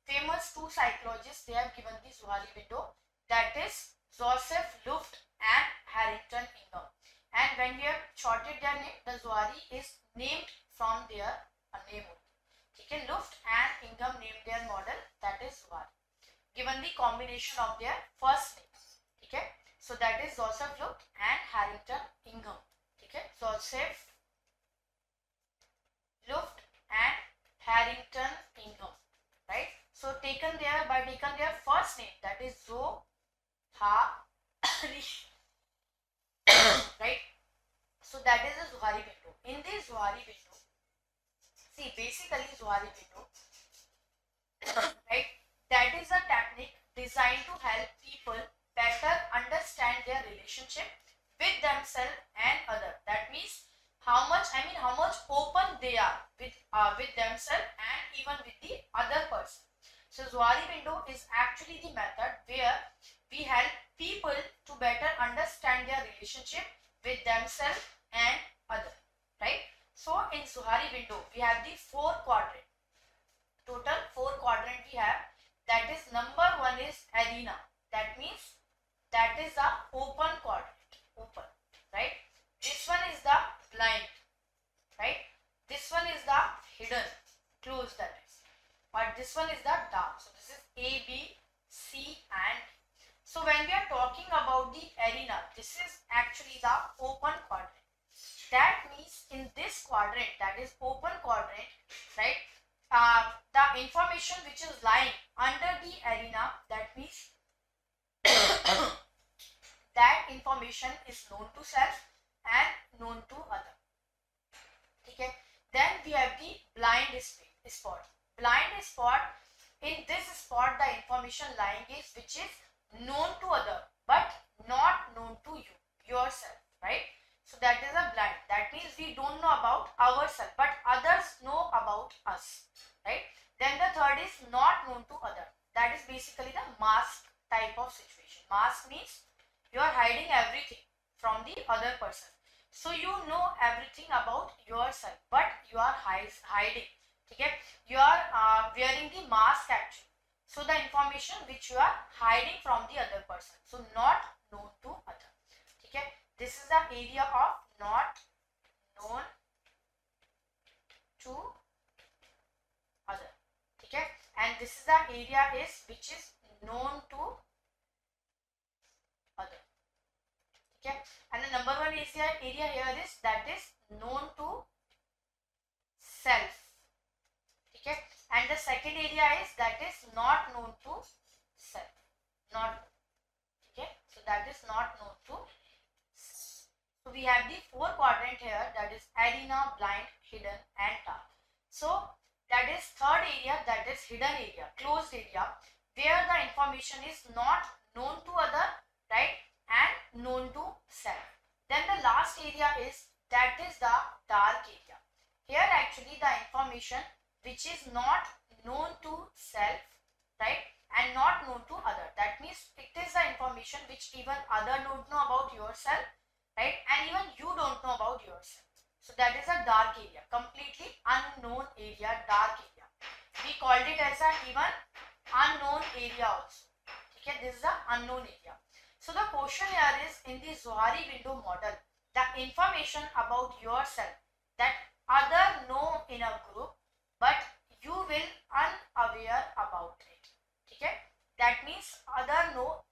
famous two psychologists, they have given the Johari window, that is Joseph Luft and Harrington Ingham. And when we have shorted their name, the Johari is named from their uh, name only. Okay, Luft and Ingham named their model, that is Johari, given the combination of their first names, okay? So that is Joseph Luft and Harrington Ingham, okay? Joseph Luft and Harrington Ingham, right? So taken there by taken their first name, that is Johari, right? So that is the Johari window. In this Johari window, see, basically Johari window, right? That is a technique designed to help people better understand their relationship with themselves and others. That means how much, I mean how much open they are with uh, with themselves and even with the other person. So Johari window is actually the method where we help people to better understand their relationship with themselves and others, right? So in Johari window we have the four quadrant. Total four quadrant we have. That is number one is arena. That means that is the open quadrant, open, right? This one is the blind, right? This one is the hidden, closed, that is. But this one is the dark. So this is A, B, C, and so when we are talking about the arena, this is actually the open quadrant. That means in this quadrant, that is open quadrant, right? Uh, the information which is lying under the arena, that means that information is known to self and known to other. Okay. Then we have the blind spot. Blind spot, in this spot the information lying is which is known to other but not known to you, yourself, right? So that is a blind. That means we don't know about ourselves, but others know about us, right? Then the third is not known to others. That is basically the mask type of situation. Mask means you are hiding everything from the other person. So you know everything about yourself, but you are hiding. Okay? You are uh, wearing the mask actually. So the information which you are hiding from the other person. So not known to others. Okay? This is the area of not known to other. Okay, and this is the area is which is known to other. Okay, and the number one is here area here is that is known to self. Okay, and the second area is that is not known to self. Not okay, so that is not known to self. So we have the four quadrant here, that is arena, blind, hidden, and dark. So that is third area, that is hidden area, closed area, where the information is not known to other, right, and known to self. Then the last area is that is the dark area. Here actually the information which is not known to self, right, and not known to other. That means it is the information which even other don't know about yourself, right, and even you don't know about yourself. So that is a dark area, completely unknown area, dark area. We called it as an even unknown area also. Okay, this is the unknown area. So the question here is, in the Johari window model, the information about yourself that other know in a group, but you will unaware about it. Okay, that means other know,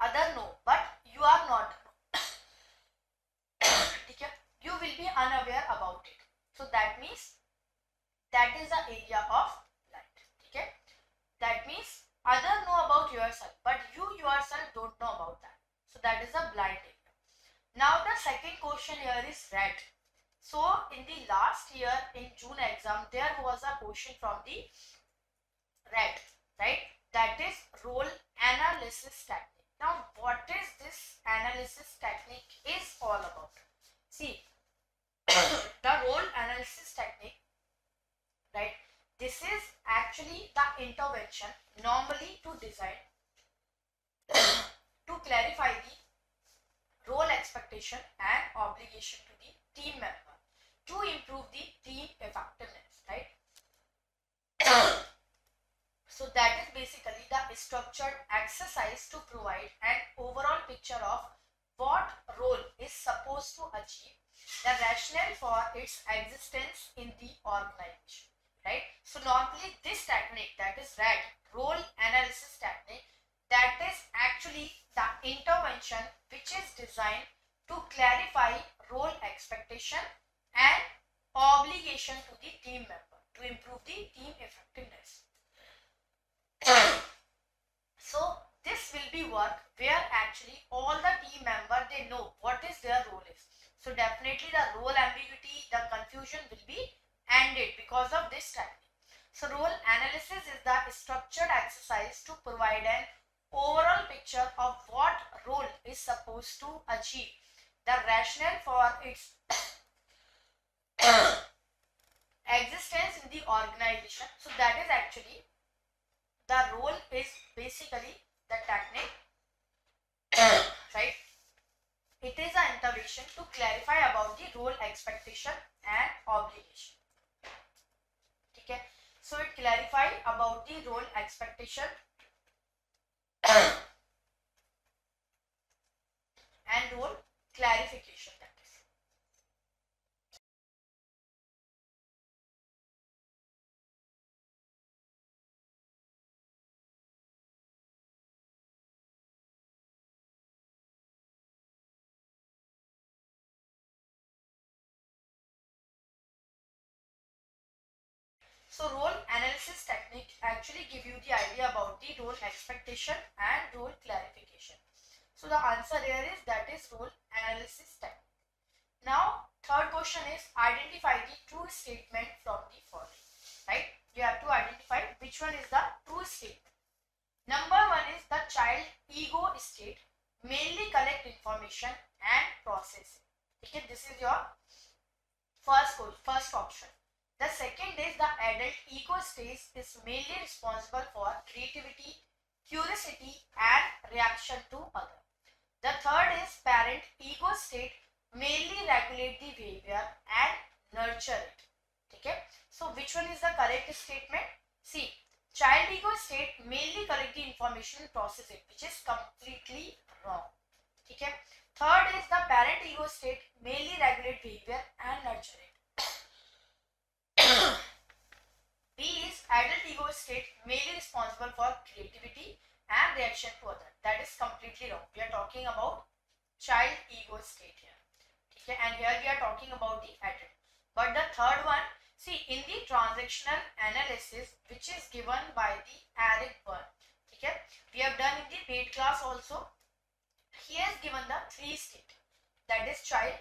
other know, but you are not. You will be unaware about it. So that means that is the area of light. Okay, that means others know about yourself, but you yourself don't know about that. So that is the blind area. Now the second question here is red. So in the last year in June exam, there was a question from the red, right? That is role analysis technique. Now what is this analysis technique is all about? See, the role analysis technique, right, this is actually the intervention normally to design to clarify the role expectation and obligation to the team member to improve the team effectiveness, right? So that is basically the structured exercise to provide an overall picture of what role is supposed to achieve, the rationale for its existence in the organization, right? So normally this technique, that is R A T, role analysis technique, that is actually the intervention which is designed to clarify role expectation and obligation to the team member to improve the team effectiveness. So this will be work where actually all the team member, they know what is their role is. So definitely the role ambiguity, the confusion will be ended because of this technique. So role analysis is the structured exercise to provide an overall picture of what role is supposed to achieve, the rationale for its existence in the organization. So that is actually the role is basically the technique, right? It is an intervention to clarify about the role expectation and obligation. Okay, so it clarify about the role expectation and role clarification. That is. So role analysis technique actually give you the idea about the role expectation and role clarification. So the answer here is that is role analysis technique. Now third question is identify the true statement from the following, right? You have to identify which one is the true statement. Number one is the child ego state, mainly collect information and process. Okay, this is your first first option. The second is the adult ego state is mainly responsible for creativity, curiosity and reaction to other. The third is parent ego state, mainly regulate the behavior and nurture it. Okay. So which one is the correct statement? See, child Otago state mainly collect the information and process it, which is completely wrong. Okay? Third is the parent ego state mainly regulate behavior and nurture it. B is adult ego state mainly responsible for creativity and reaction to others. That is completely wrong. We are talking about child ego state here. Okay? And here we are talking about the adult. But the third one, see, in the transactional analysis which is given by the Eric Berne, okay, we have done in the paid class also, he has given the three state, that is child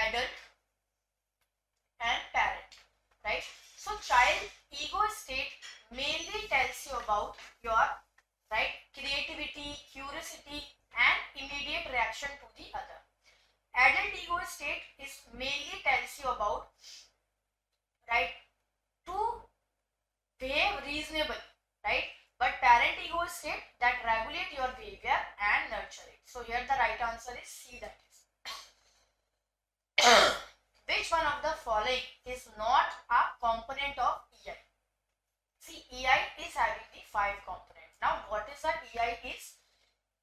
adult and parent, right? So child ego state mainly tells you about your, right, creativity, curiosity and immediate reaction to the other. Adult ego state is mainly tells you about, right, to behave reasonably, right? But parent ego state that regulate your behavior and nurture it. So here the right answer is C, that is. Which one of the following is not a component of E I? See, E I is having the five components. Now what is that E I is?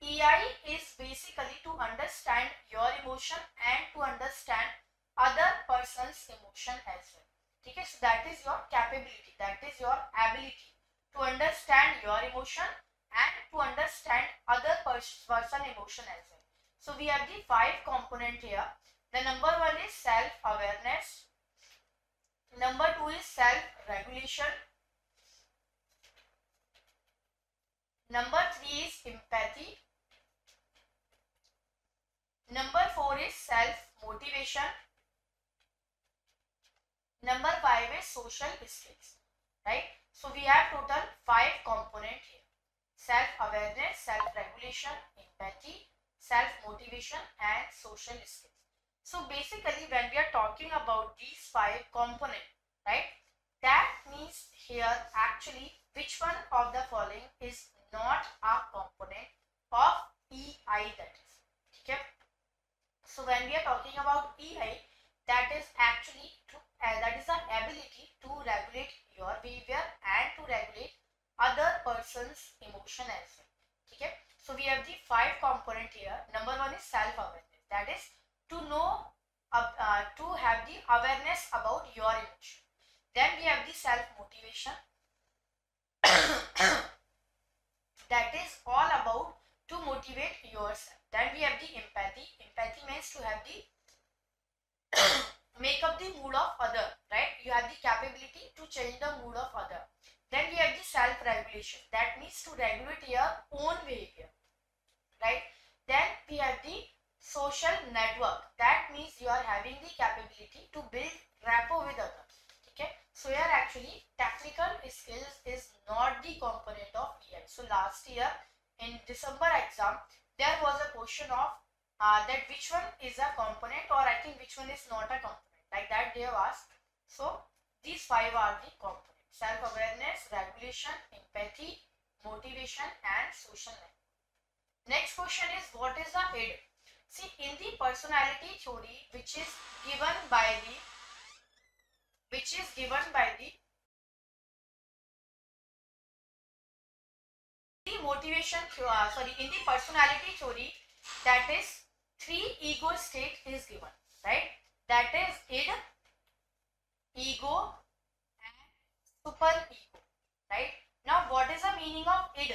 E I is basically to understand your emotion and to understand other person's emotion as well. Okay, so that is your capability, that is your ability to understand your emotion and to understand other person's emotion as well. So we have the five component here. The number one is self-awareness. Number two is self-regulation. Number three is empathy. Number four is self-motivation. Number five is social skills, right? So we have total five components here. Self-awareness, self-regulation, empathy, self-motivation and social skills. So basically when we are talking about these five components, right? That means here actually which one of the following is not a component of E I, that is. Okay? So when we are talking about E I, that is actually to, uh, that is the ability to regulate your behavior and to regulate other person's emotion as well. Okay? So we have the five component here. Number one is self-awareness. That is to know, uh, uh, to have the awareness about your emotion. Then we have the self-motivation. That is all about to motivate yourself. Then we have the empathy. Empathy means to have the make up the mood of other, right? You have the capability to change the mood of other. Then we have the self-regulation. That means to regulate your own behavior, right? Then we have the social network. That means you are having the capability to build rapport with others. Okay? So here actually technical skills is not the component of E I. So last year in December exam there was a question of uh, that which one is a component, or I think which one is not a component, like that they have asked. So these five are the components: self-awareness, regulation, empathy, motivation and social life. Next question is, what is the head? See, in the personality theory which is given by the which is given by the, the motivation theory, uh, sorry, in the personality theory, that is three ego state is given, right? That is id, ego and super ego, right? Now what is the meaning of id?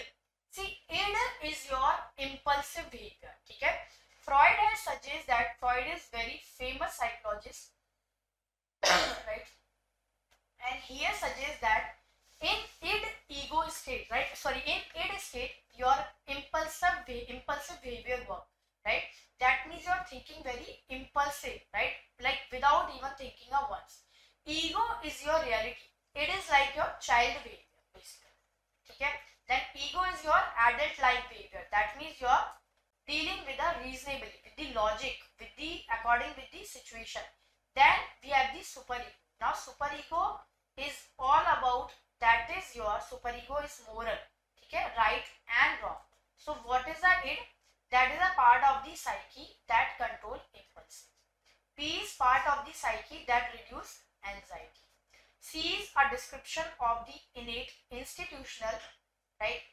See, id is your impulsive behavior, okay? Freud has suggested that, Freud is very famous psychologist, right? And here suggests that in id ego state, right? Sorry, in id state, your impulsive impulsive behavior work, right? That means you are thinking very impulsive, right? Like without even thinking of once. Ego is your reality. It is like your child behavior, basically. Okay? Then ego is your adult-like behavior. That means you are dealing with the reasonability, with the logic, with the according with the situation. Then we have the superego. Now superego is all about, that is your superego is moral, okay, right and wrong. So what is the id? That is a part of the psyche that control impulses. P is part of the psyche that reduce anxiety. sees a description of the innate institutional right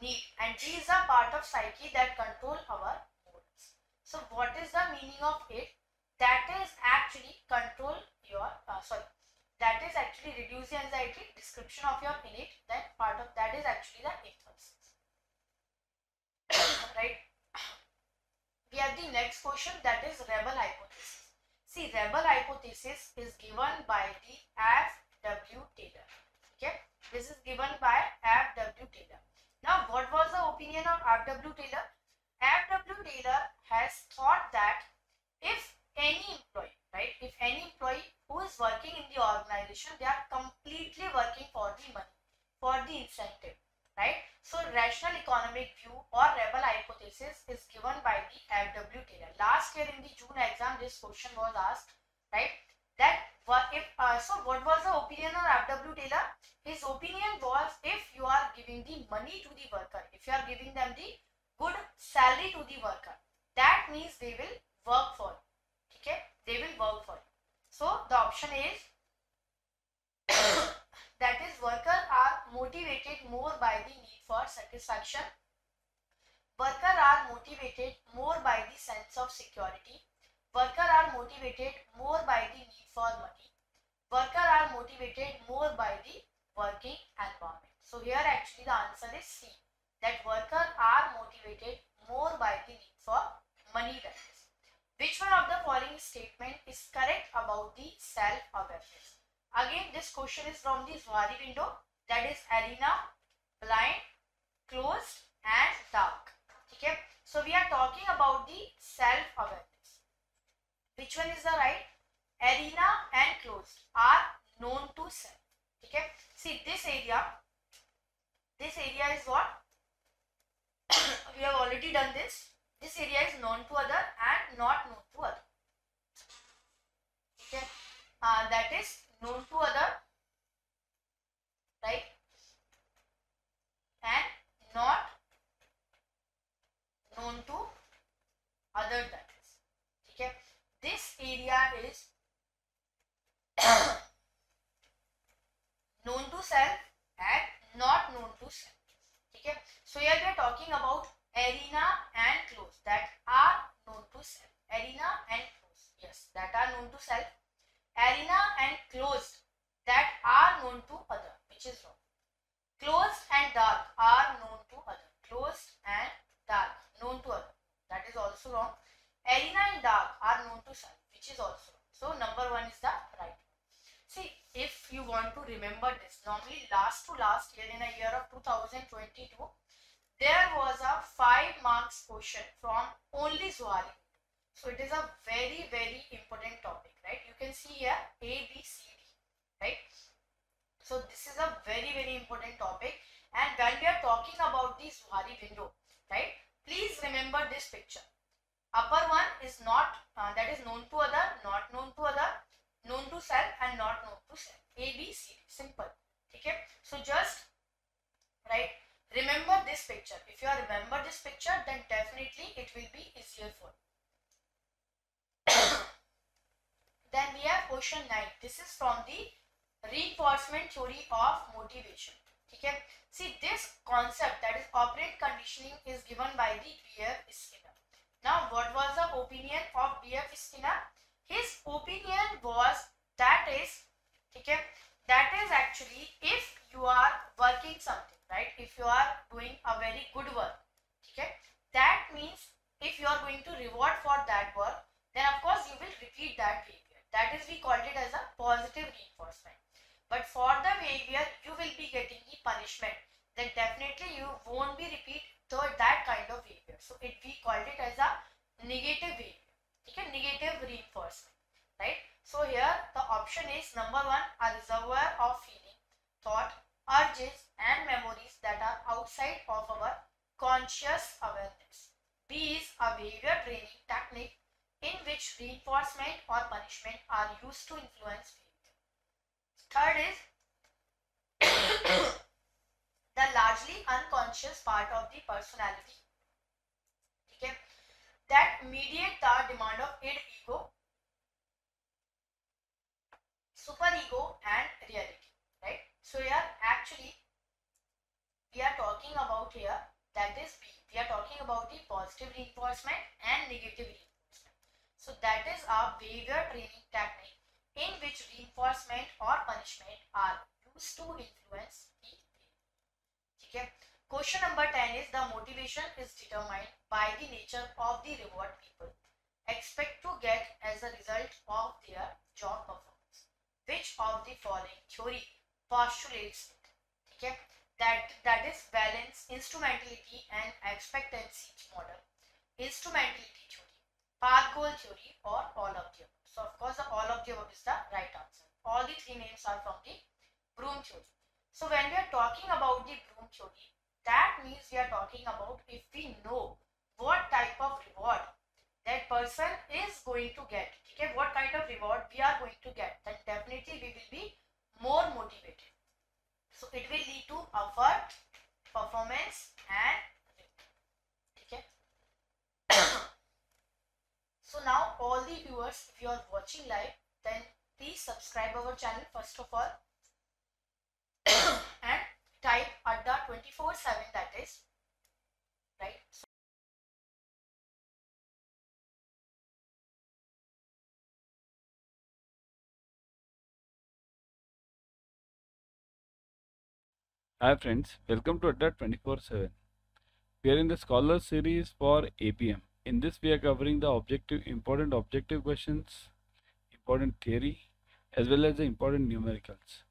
need, and these are part of psyche that control our moods. So what is the meaning of it? That is actually control your uh, sorry that is actually reduce the anxiety, description of your innate, that part of that is actually the ethos. Right, we have the next question, that is rebel hypothesis. See, rebel hypothesis is given by the F W Taylor. Okay, this is given by F W Taylor. Now, what was the opinion of F W Taylor? F W Taylor has thought that if any employee, right, if any employee who is working in the organization, they are completely working for the money, for the incentive, right? So, rational economic view or rebel hypothesis is given by the F W Taylor. Last year in the June exam, this question was asked, right? That if uh, so, what was the opinion of F W Taylor? His opinion was, if you are giving the money to the worker, if you are giving them the good salary to the worker, that means they will work for you. Okay, they will work for you. So the option is that is workers are motivated more by the need for satisfaction. Workers are motivated more by the sense of security. Workers are motivated more by the need for money. Workers are motivated more by the working environment. So here actually the answer is C, that workers are motivated more by the need for money. That is, which one of the following statement is correct about the self-awareness? Again, this question is from the Johari window, that is arena, blind, closed and dark. Okay, so we are talking about the self-awareness. Which one is the right? Arena and closed are known to self. Okay, see this area, this area is what? We have already done this. This area is known to other and not known to other. Okay, uh, that is known to other, right, and not known to other, that is. Okay, this area is known to self and not known to self. Okay, so here we are talking about arena and close that are known to self. Arena and close, yes, that are known to self. Arena and closed that are known to other, which is wrong. Closed and dark are known to other. Closed and dark known to other, that is also wrong. Arena and dark are known to self, which is also wrong. So number one is the right. See, if you want to remember this, normally last to last year in a year of two thousand twenty-two, there was a five marks question from only Johari. So it is a very very important topic, right? You can see here A, B, C, D, right? So this is a very very important topic, and when we are talking about the Johari window, right? Please remember this picture. Upper one is not uh, that is known to other, not known to other, known to self, and not known to self. A, B, C, D, simple. Okay. So just right remember this picture. If you remember this picture, then definitely it will be easier for you. Then we have question nine. This is from the reinforcement theory of motivation. Okay, see this concept, that is operant conditioning, is given by the B F Skinner. Now, what was the opinion of B F Skinner? His opinion was that is, okay, that is actually if you are working something, right? If you are doing a very good work, okay, that means if you are going to reward for that work, then of course you will repeat that behavior. That is, we called it as a positive reinforcement. But for the behavior, you will be getting the punishment. Then definitely you won't be repeat the, that kind of behavior. So it we called it as a negative behavior. Okay, negative reinforcement. Right. So here the option is number one: a reservoir of feeling, thought, urges, and memories that are outside of our conscious awareness. B is a behavior training technique in which reinforcement or punishment are used to influence behavior. Third is the largely unconscious part of the personality, okay, that mediate the demand of id, ego, superego and reality, right? So here actually we are talking about here, that is B, we are talking about the positive reinforcement and negative reinforcement. So that is our behavior training technique in which reinforcement or punishment are used to influence the behavior. Okay. Question number ten is, the motivation is determined by the nature of the reward people expect to get as a result of their job performance. Which of the following theory postulates it? Okay. That, that is balance, instrumentality and expectancy model, instrumentality theory, path goal theory, or all of the above. So of course the all of the above is the right answer. All the three names are from the Vroom theory. So when we are talking about the Vroom theory, that means we are talking about, if we know what type of reward that person is going to get, okay, what kind of reward we are going to get, then definitely we will be more motivated. So it will lead to effort, performance and reward. Okay. So now all the viewers, if you are watching live, then please subscribe our channel first of all and type Adda twenty-four seven, that is right. So hi friends, welcome to Adda twenty-four seven. We are in the scholar series for A B M. In this we are covering the objective, important objective questions, important theory as well as the important numericals.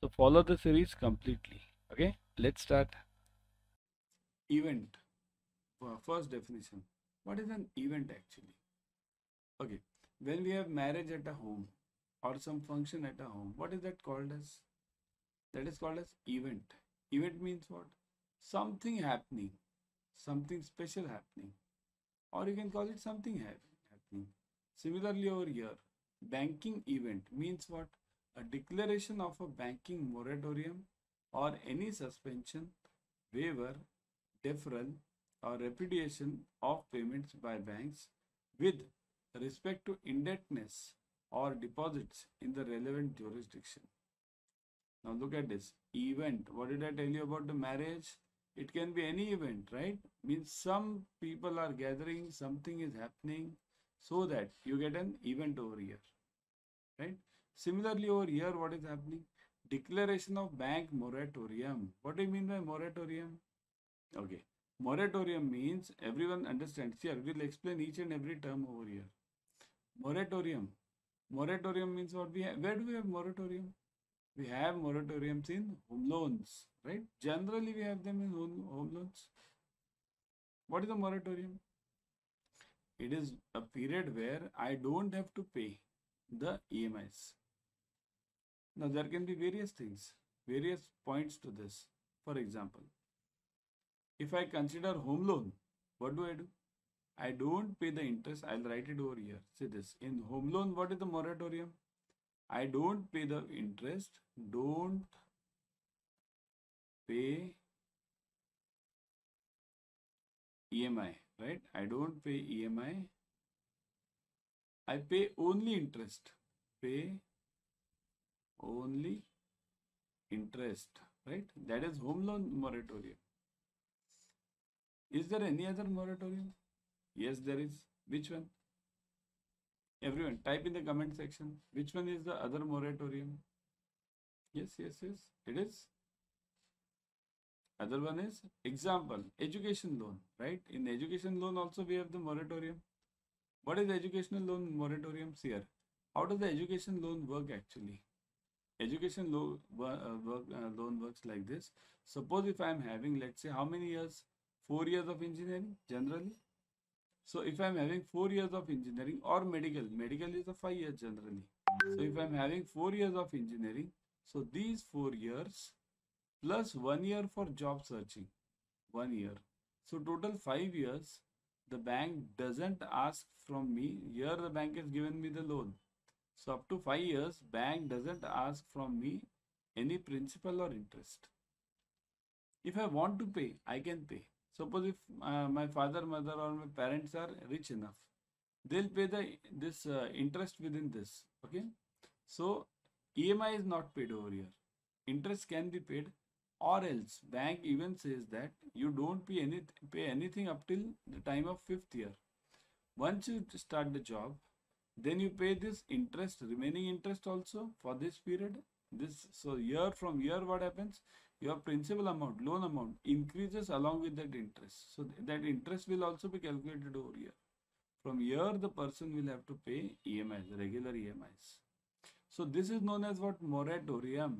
So follow the series completely. Okay, let's start. Event. First definition. What is an event actually? Okay, when we have marriage at a home or some function at a home, what is that called as? That is called as event. Event means what? Something happening, something special happening, or you can call it something happening. Similarly over here, banking event means what? A declaration of a banking moratorium or any suspension, waiver, deferral or repudiation of payments by banks with respect to indebtedness or deposits in the relevant jurisdiction. Now look at this event. What did I tell you about the marriage? It can be any event, right? Means some people are gathering, something is happening, so that you get an event over here, right? Similarly over here, what is happening? Declaration of bank moratorium. What do you mean by moratorium? Okay, moratorium means, everyone understands here, we will explain each and every term over here. Moratorium. Moratorium means what we have. Where do we have moratorium? We have moratoriums in home loans, right? Generally we have them in home, home loans. What is a moratorium? It is a period where I don't have to pay the E M Is. Now there can be various things, various points to this. For example, if I consider home loan, what do I do? I don't pay the interest. I'll write it over here. See this, in home loan, what is the moratorium? I don't pay the interest, don't pay E M I, right? I don't pay E M I. I pay only interest, pay only interest, right? That is home loan moratorium. Is there any other moratorium? Yes, there is. Which one? Everyone type in the comment section, which one is the other moratorium? Yes, yes, yes, it is. Other one is, example, education loan, right? In education loan also we have the moratorium. What is the educational loan moratoriums here? How does the education loan work actually? Education lo uh, work, uh, loan works like this. Suppose if I am having, let's say, how many years? Four years of engineering generally. So if I am having four years of engineering or medical, medical is a five years generally. So if I am having four years of engineering, so these four years plus one year for job searching, one year. So total five years, the bank doesn't ask from me. Here the bank has given me the loan. So up to five years, bank doesn't ask from me any principal or interest. If I want to pay, I can pay. Suppose if uh, my father, mother or my parents are rich enough, they'll pay the this uh, interest within this. Okay. So E M I is not paid over here. Interest can be paid, or else bank even says that you don't pay, any, pay anything up till the time of fifth year. Once you start the job, then you pay this interest, remaining interest also for this period. This so year from year what happens? Your principal amount, loan amount increases along with that interest. So th that interest will also be calculated over here. From here the person will have to pay E M Is, regular E M Is. So this is known as what? Moratorium.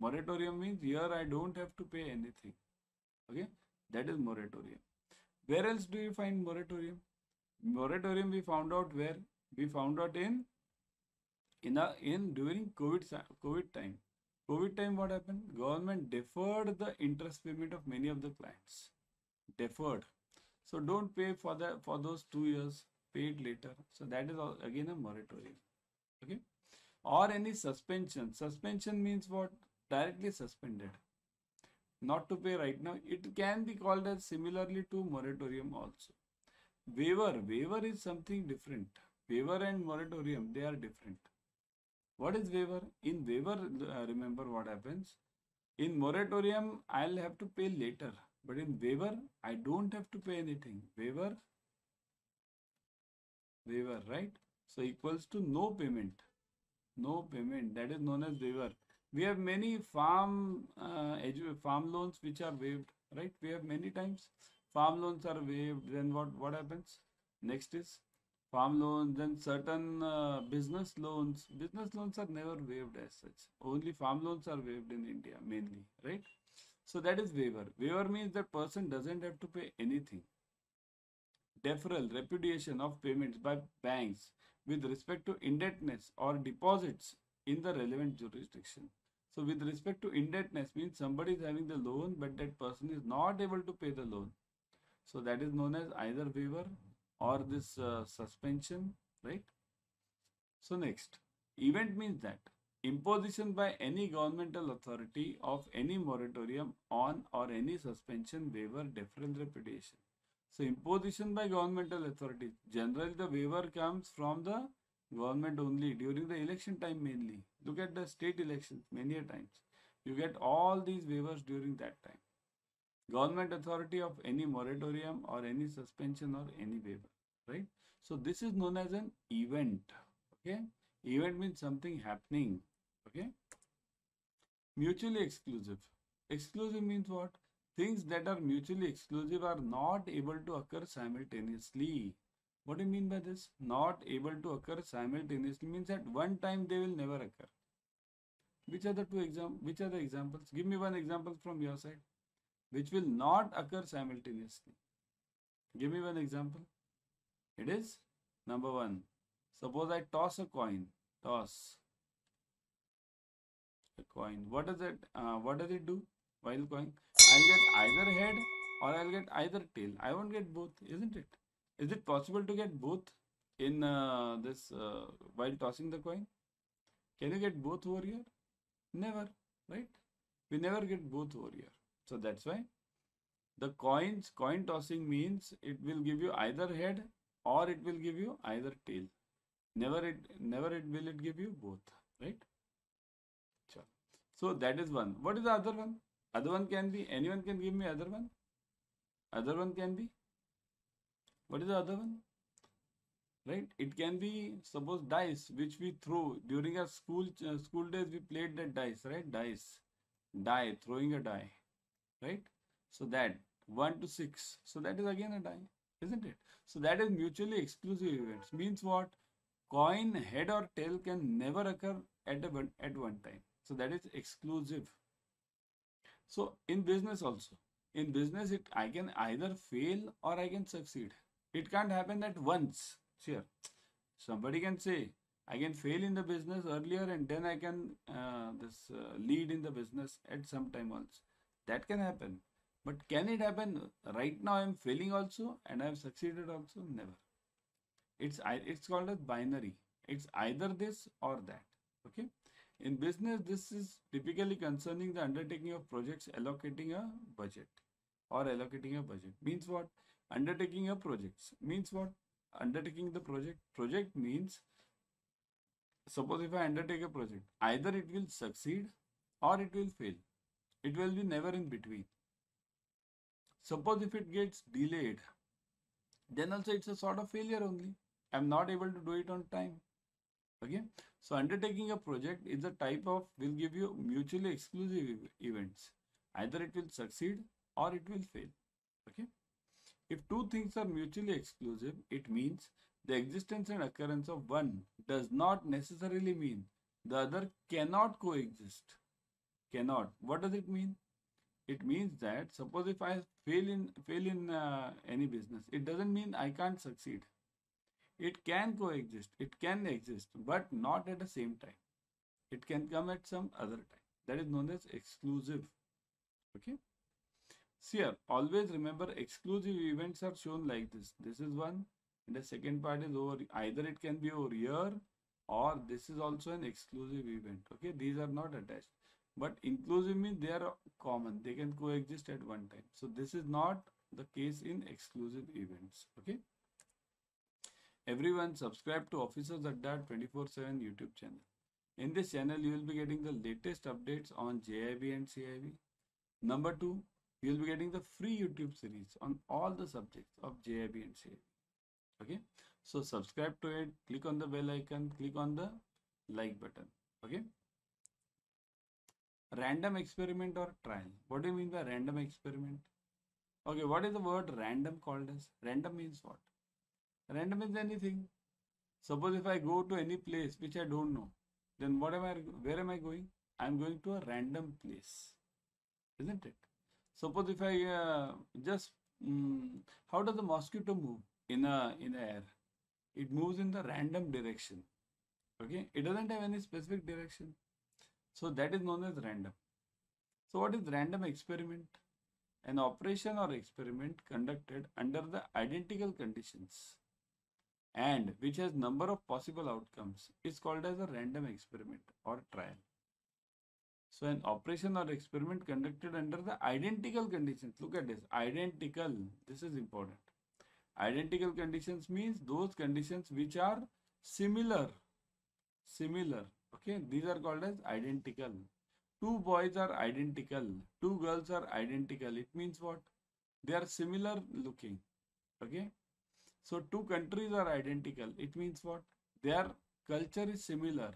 Moratorium means here I don't have to pay anything. Okay, that is moratorium. Where else do you find moratorium? Moratorium we found out where? We found out in in a in during COVID COVID time. COVID time what happened? Government deferred the interest payment of many of the clients. Deferred. So don't pay for the for those two years. Pay it later. So that is all, again a moratorium. Okay. Or any suspension. Suspension means what? Directly suspended, not to pay right now. It can be called as similarly to moratorium also. Waiver. Waiver is something different. Waiver and moratorium, they are different. What is waiver? In waiver, uh, remember what happens. In moratorium, I'll have to pay later. But in waiver, I don't have to pay anything. Waiver, waiver, right? So equals to no payment. No payment. That is known as waiver. We have many farm uh, farm loans which are waived, right? We have many times farm loans are waived. Then what what happens? Next is farm loans. Then certain uh, business loans. Business loans are never waived as such. Only farm loans are waived in India mainly, right? So that is waiver. Waiver means that person doesn't have to pay anything. Deferral, repudiation of payments by banks with respect to indebtedness or deposits in the relevant jurisdiction. So with respect to indebtedness means somebody is having the loan but that person is not able to pay the loan. So that is known as either waiver or this uh, suspension, right? So next, event means that imposition by any governmental authority of any moratorium on or any suspension, waiver, deferral, repudiation. So imposition by governmental authority. Generally the waiver comes from the government only during the election time mainly. Look at the state elections, many a times you get all these waivers during that time. Government authority of any moratorium or any suspension or any waiver, right? So this is known as an event. Okay, event means something happening. Okay, mutually exclusive. Exclusive means what? Things that are mutually exclusive are not able to occur simultaneously. What do you mean by this? Not able to occur simultaneously means at one time they will never occur. Which are the two exam? Which are the examples? Give me one example from your side. Which will not occur simultaneously. Give me one example. It is number one. Suppose I toss a coin. Toss a coin. What does it? Uh, what does it do? While coin, I'll get either head or I'll get either tail. I won't get both, isn't it? Is it possible to get both in uh, this uh, while tossing the coin? Can you get both over here? Never, right? We never get both over here. So that's why the coins, coin tossing means it will give you either head or it will give you either tail. Never it, never it will it give you both, right? Sure. So that is one. What is the other one? Other one can be, anyone can give me other one? Other one can be? What is the other one? Right? It can be, suppose dice, which we throw during our school uh, school days. We played that dice, right? Dice, die, throwing a die, right? So that one to six. So that is again a die, isn't it? So that is mutually exclusive events. Means what? Coin, head or tail can never occur at a, at one time. So that is exclusive. So in business also, in business it I can either fail or I can succeed. It can't happen at once. Sure. Somebody can say, I can fail in the business earlier and then I can uh, this uh, lead in the business at some time also. That can happen. But can it happen right now? I am failing also and I have succeeded also? Never. It's, it's called as binary. It's either this or that. Okay. In business, this is typically concerning the undertaking of projects, allocating a budget or allocating a budget. Means what? Undertaking a projects. Means what? Undertaking the project. Project means suppose if I undertake a project, either it will succeed or it will fail. It will be never in between. Suppose if it gets delayed, then also it's a sort of failure only. I'm not able to do it on time. Okay. So undertaking a project is a type of, will give you mutually exclusive events. Either it will succeed or it will fail. Okay. If two things are mutually exclusive, it means the existence and occurrence of one does not necessarily mean the other cannot coexist. Cannot. What does it mean? It means that suppose if I fail in fail in uh, any business, it doesn't mean I can't succeed. It can coexist. It can exist, but not at the same time. It can come at some other time. That is known as exclusive. Okay. See here, always remember exclusive events are shown like this. This is one, and the second part is over. Either it can be over here, or this is also an exclusive event. Okay, these are not attached. But inclusive means they are common. They can coexist at one time. So this is not the case in exclusive events. Okay. Everyone subscribe to Officers Adda twenty-four seven YouTube channel. In this channel, you will be getting the latest updates on J I B and C I B. Number two, you will be getting the free YouTube series on all the subjects of J I B and C I B. Okay. So subscribe to it. Click on the bell icon. Click on the like button. Okay. Random experiment or trial. What do you mean by random experiment? Okay, what is the word random called as? Random means what? Random means anything. Suppose if I go to any place which I don't know, then what am I? Where am I going? I am going to a random place, isn't it? Suppose if I uh, just um, how does the mosquito move in a in the air? It moves in the random direction. Okay, it doesn't have any specific direction. So that is known as random. So what is random experiment? An operation or experiment conducted under the identical conditions and which has number of possible outcomes is called as a random experiment or trial. So an operation or experiment conducted under the identical conditions. Look at this. Identical. This is important. Identical conditions means those conditions which are similar. Similar. Okay, these are called as identical. Two boys are identical. Two girls are identical. It means what? They are similar looking. Okay. So two countries are identical. It means what? Their culture is similar.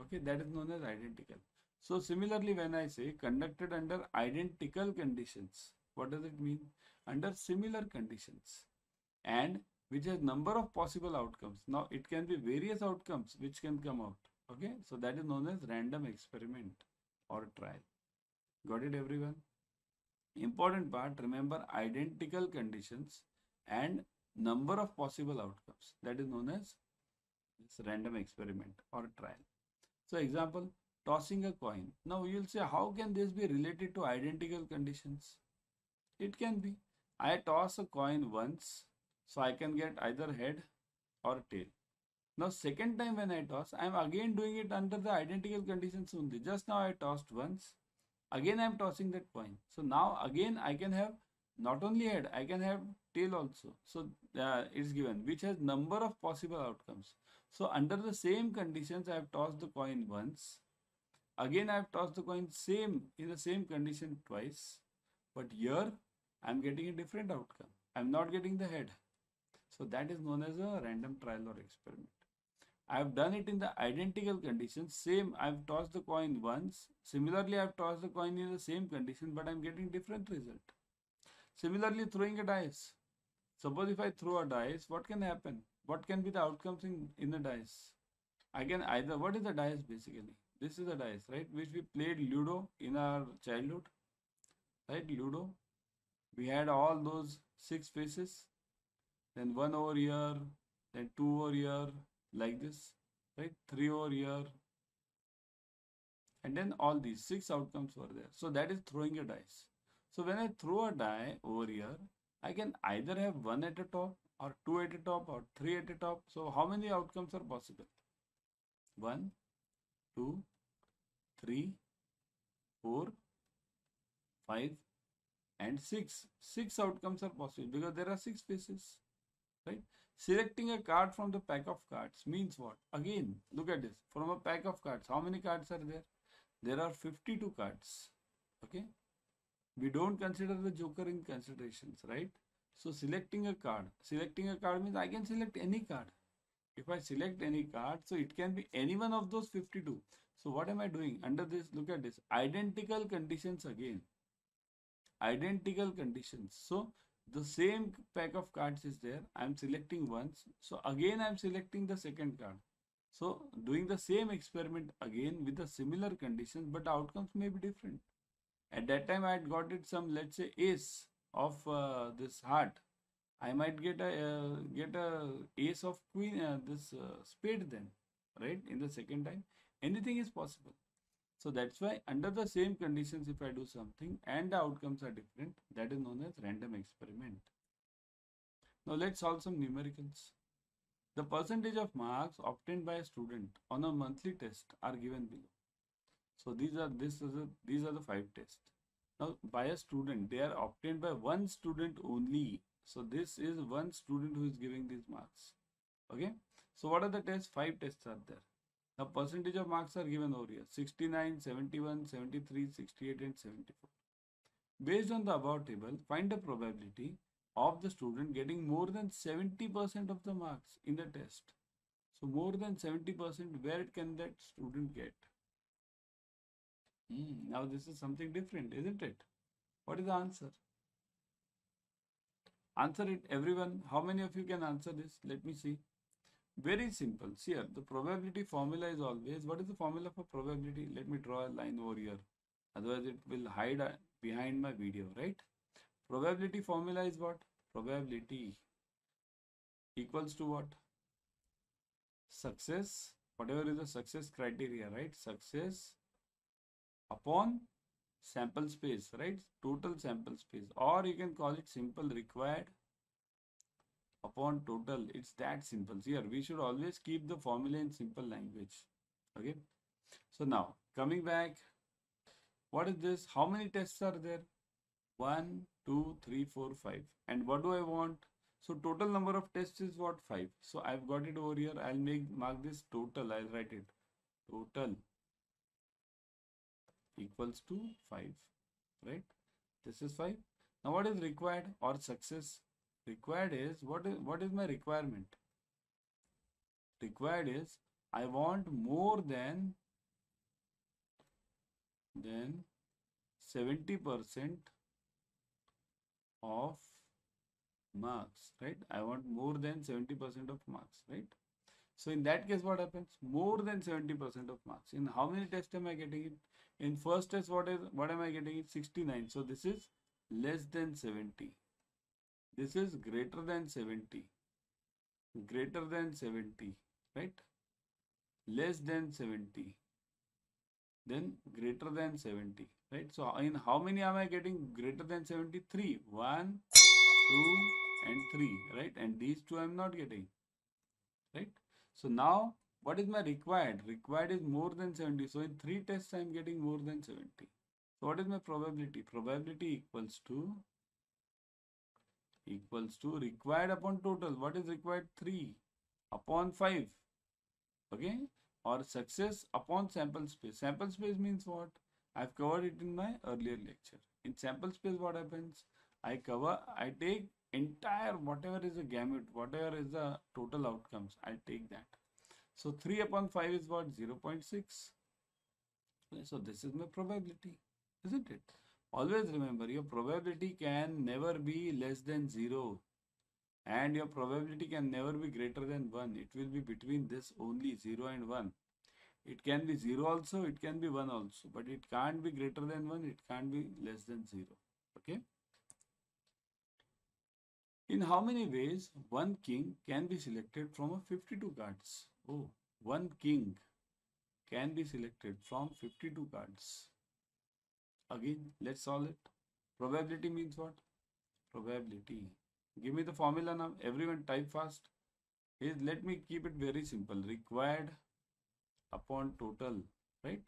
Okay, that is known as identical. So similarly, when I say conducted under identical conditions, what does it mean? Under similar conditions and which has number of possible outcomes. Now it can be various outcomes which can come out. Okay, so that is known as random experiment or trial. Got it, everyone? Important part, remember identical conditions and number of possible outcomes. That is known as this random experiment or trial. So example, tossing a coin. Now you will say, how can this be related to identical conditions? It can be. I toss a coin once, so I can get either head or tail. Now second time when I toss, I am again doing it under the identical conditions only. Just now I tossed once, again I am tossing that coin. So now again I can have not only head, I can have tail also. So uh, it's given which has number of possible outcomes. So under the same conditions I have tossed the coin once, again I have tossed the coin same in the same condition twice, but here I am getting a different outcome. I am not getting the head. So that is known as a random trial or experiment. I have done it in the identical conditions. Same, I have tossed the coin once. Similarly, I have tossed the coin in the same condition, but I am getting different result. Similarly, throwing a dice. Suppose if I throw a dice, what can happen? What can be the outcomes in, in the dice? I can either, what is the dice basically? This is a dice, right? Which we played Ludo in our childhood, right? Ludo. We had all those six faces. Then one over here, then two over here, like this, right? Three over here, and then all these six outcomes were there. So that is throwing a dice. So when I throw a die over here, I can either have one at the top, or two at the top, or three at the top. So how many outcomes are possible? One, two, three, four, five, and six. Six outcomes are possible because there are six faces. Right? Selecting a card from the pack of cards means what? Again, look at this. From a pack of cards, how many cards are there? There are fifty-two cards. Okay. We don't consider the joker in considerations, right? So selecting a card. Selecting a card means I can select any card. If I select any card, so it can be any one of those fifty-two. So what am I doing? Under this, look at this. Identical conditions again. Identical conditions. So the same pack of cards is there. I am selecting once. So again, I am selecting the second card. So doing the same experiment again with the similar conditions, but the outcomes may be different. At that time, I had got it some, let's say, ace of uh, this heart. I might get a uh, get a ace of queen, uh, this uh, spade then, right? In the second time, anything is possible. So that's why under the same conditions, if I do something and the outcomes are different, that is known as random experiment. Now let's solve some numericals. The percentage of marks obtained by a student on a monthly test are given below. So these are this is a, these are the five tests. Now by a student, they are obtained by one student only. So this is one student who is giving these marks. Okay. So what are the tests? Five tests are there. The percentage of marks are given over here: sixty-nine, seventy-one, seventy-three, sixty-eight, and seventy-four. Based on the above table, find the probability of the student getting more than seventy percent of the marks in the test. So more than seventy percent, where can that student get? Mm, now this is something different, isn't it? What is the answer? Answer it, everyone. How many of you can answer this? Let me see. Very simple. See here, the probability formula is always, what is the formula for probability? Let me draw a line over here. Otherwise, it will hide behind my video, right? Probability formula is what? Probability equals to what? Success, whatever is the success criteria, right? Success upon sample space, right? Total sample space, or you can call it simple required upon total. It's that simple. Here we should always keep the formula in simple language. Okay, so now coming back, what is this? How many tests are there? One two three four five. And what do I want? So total number of tests is what? Five. So I've got it over here. I'll make mark this total. I'll write it total equals to five, right? This is five. Now what is required or success? Required is what is what is my requirement? Required is I want more than than seventy percent of marks, right? I want more than seventy percent of marks, right? So in that case, what happens? More than seventy percent of marks. In how many tests am I getting it? In first test, what is what am I getting it? sixty-nine. So this is less than seventy. This is greater than seventy. Greater than seventy, right? Less than seventy. Then greater than seventy, right? So in how many am I getting greater than seventy-three? One, two, and three, right? And these two I'm not getting, right? So now, what is my required? Required is more than seventy. So in three tests, I am getting more than seventy. So what is my probability? Probability equals to equals to required upon total. What is required? three upon five. Okay. Or success upon sample space. Sample space means what? I've covered it in my earlier lecture. In sample space, what happens? I cover, I take entire whatever is the gamut, whatever is the total outcomes, I'll take that. So three upon five is what? zero point six. So this is my probability, isn't it? Always remember, your probability can never be less than zero, and your probability can never be greater than one. It will be between this only, zero and one. It can be zero also, it can be one also, but it can't be greater than one, it can't be less than zero. Okay. In how many ways one king can be selected from a fifty-two cards? Oh, one king can be selected from fifty-two cards. Again, let's solve it. Probability means what? Probability. Give me the formula now. Everyone type fast. Is let me keep it very simple. Required upon total, right?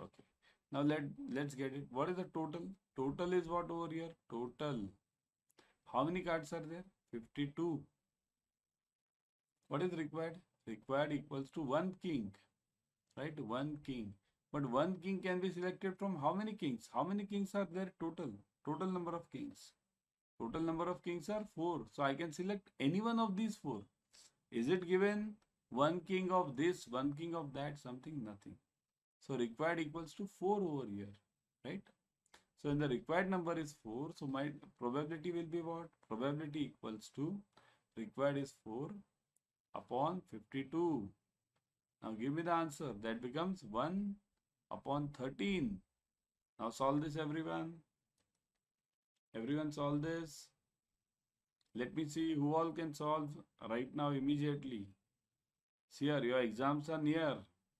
Okay. Now let let's get it. What is the total? Total is what over here? Total How many cards are there? fifty-two. What is required? Required equals to one king, right? One king. But one king can be selected from how many kings? How many kings are there total? Total number of kings. Total number of kings are four. So I can select any one of these four. Is it given one king of this, one king of that, something? Nothing. So required equals to four over here, right? So when the required number is four, so my probability will be what? Probability equals to required is four upon fifty-two. Now give me the answer. That becomes one upon thirteen. Now solve this, everyone. Everyone solve this. Let me see who all can solve right now immediately. See here, your exams are near.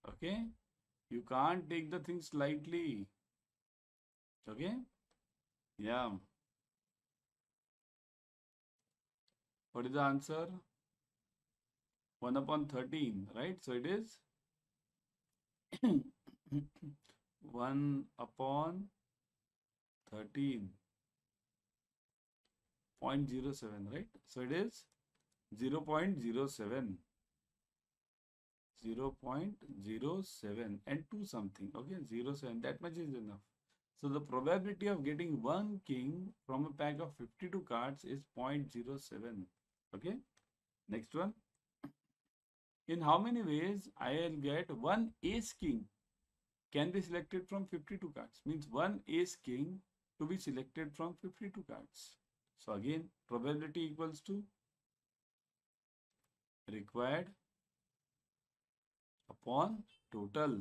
Okay. You can't take the things lightly. Okay. Yeah. What is the answer? one upon thirteen, right? So it is one upon thirteen. zero point zero seven, right? So it is zero point zero seven. zero point zero seven and two something. Okay, zero point zero seven. That much is enough. So the probability of getting one king from a pack of fifty-two cards is zero point zero seven. Okay. Next one. In how many ways I'll get one ace king can be selected from fifty-two cards? Means one ace king to be selected from fifty-two cards. So again, probability equals to required upon total,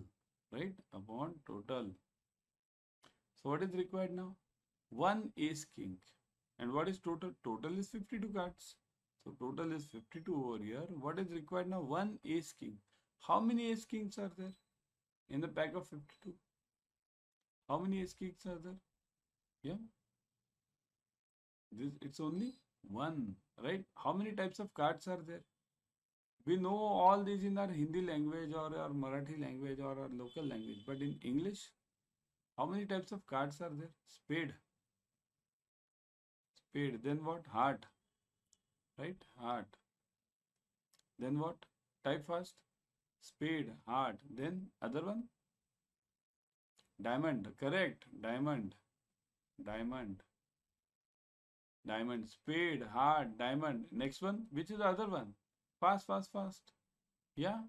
right? Upon total. So what is required now? One ace king. And what is total? Total is fifty-two cards. So total is fifty-two over here. What is required now? One ace king. How many ace kings are there in the pack of fifty-two? How many ace kings are there? Yeah. This, it's only one, right? How many types of cards are there? We know all these in our Hindi language or our Marathi language or our local language, but in English, how many types of cards are there? Spade. Spade. Then what? Heart. Right? Heart. Then what? Type first. Spade. Heart. Then other one? Diamond. Correct. Diamond. Diamond. Diamond, spade, heart, diamond. Next one, which is the other one? Fast, fast, fast. Yeah.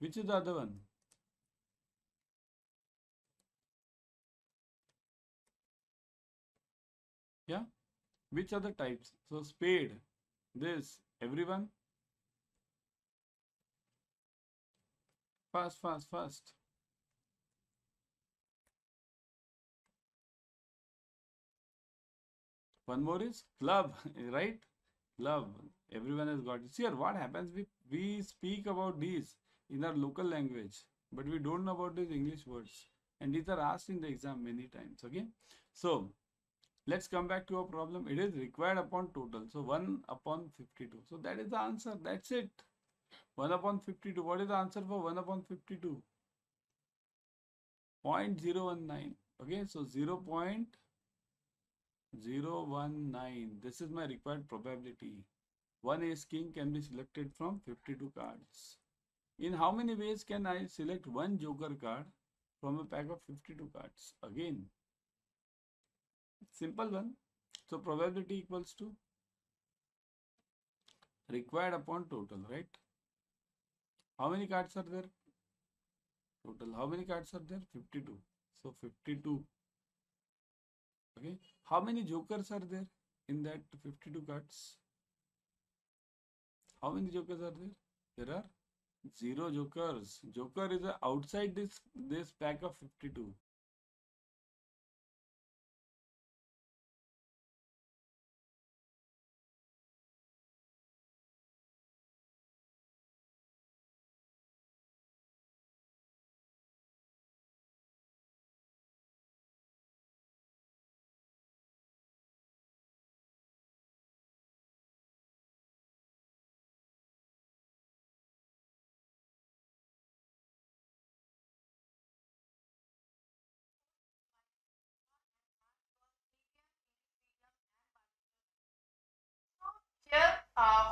Which is the other one? Yeah. Which are the types? So, spade, this, everyone. Fast, fast, fast. One more is club, right? Club. Everyone has got it. See, what happens? We, we speak about these in our local language, but we don't know about these English words. And these are asked in the exam many times, okay? So, let's come back to our problem. It is required upon total. So, one upon fifty-two. So, that is the answer. That's it. one upon fifty-two. What is the answer for one upon fifty-two? zero point zero one nine. Okay, so zero point zero one nine. This is my required probability. One ace king can be selected from fifty-two cards. In how many ways can I select one joker card from a pack of fifty-two cards? Again, simple one. So probability equals to required upon total, right? How many cards are there? Total. How many cards are there? fifty-two. So fifty-two. Okay. How many jokers are there in that fifty-two cards? How many jokers are there? There are zero jokers. Joker is outside this, this pack of fifty-two.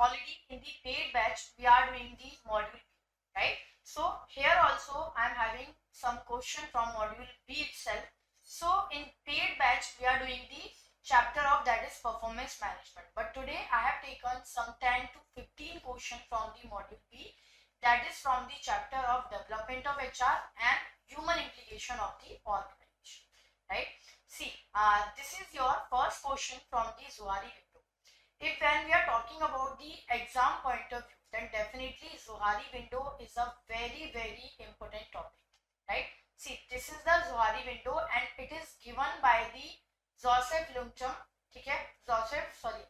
already in the paid batch we are doing the module B, right? So here also I am having some question from module B itself. So in paid batch we are doing the chapter of that is performance management, but today I have taken some ten to fifteen question from the module B, that is from the chapter of development of H R and human implication of the organization, right? See, uh, this is your first question from the Johari window. If when we are talking about the exam point of view, then definitely Johari window is a very very important topic, right? See, this is the Johari window and it is given by the Joseph Luft, ठीक है, Joseph sorry,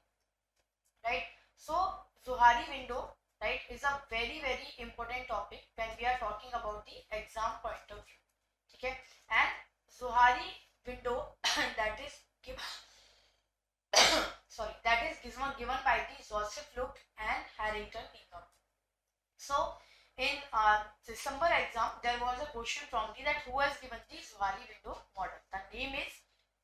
right? So Johari window, right, is a very very important topic when we are talking about the exam point of view, ठीक है? And Johari window that is given, sorry, that is given given by the Joseph Luft and Harrington Ingham. So in uh, December exam there was a question from the that who has given the Johari window model. The name is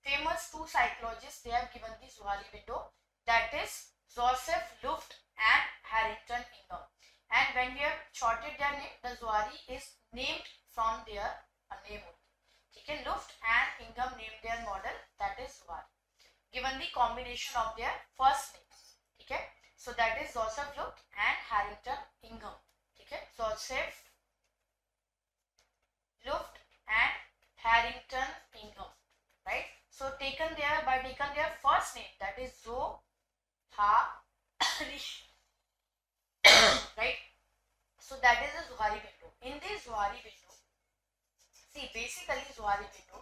famous two psychologists, they have given the Johari window, that is Joseph Luft and Harrington Ingham. And when we have shorted their name, the Johari is named from their uh, name only. Okay, Luft and Ingham named their model, that is Johari, given the combination of their first names. Okay, so that is Joseph Luft and Harrington Ingham. Okay, Joseph Luft and Harrington Ingham, right? So taken there by taken their first name, that is Johari, right? So that is the Johari window. In this Johari window, see, basically Johari window,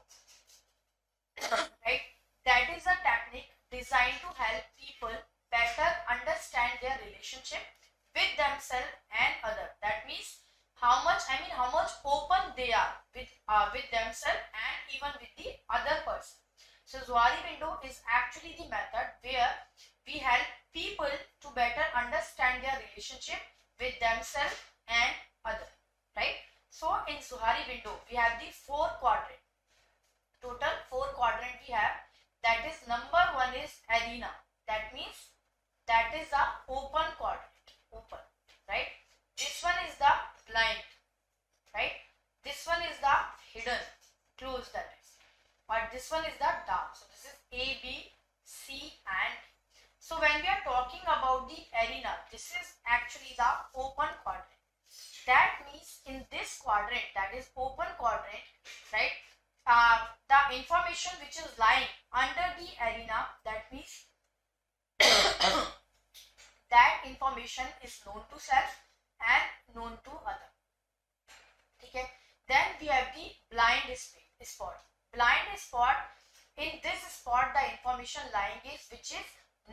right? That is a technique designed to help people better understand their relationship with themselves and others. That means how much, I mean, how much open they are with uh, with themselves and even with the other person. So Johari window is actually the method where we help people to better understand their relationship with themselves and others, right? So in Johari window we have the four quadrant. Total four quadrant we have. That is number one is arena. That means that is the open quadrant, open, right? This one is the blind, right? This one is the hidden, closed, that is. But this one is the dark. So this is A, B, C and D. So when we are talking about the arena, this is actually the open quadrant. That means in this quadrant, that is open quadrant, right, uh, the information which is lying under the arena, that means that information is known to self and known to other. Okay? Then we have the blind spot. Blind spot, in this spot the information lying is which is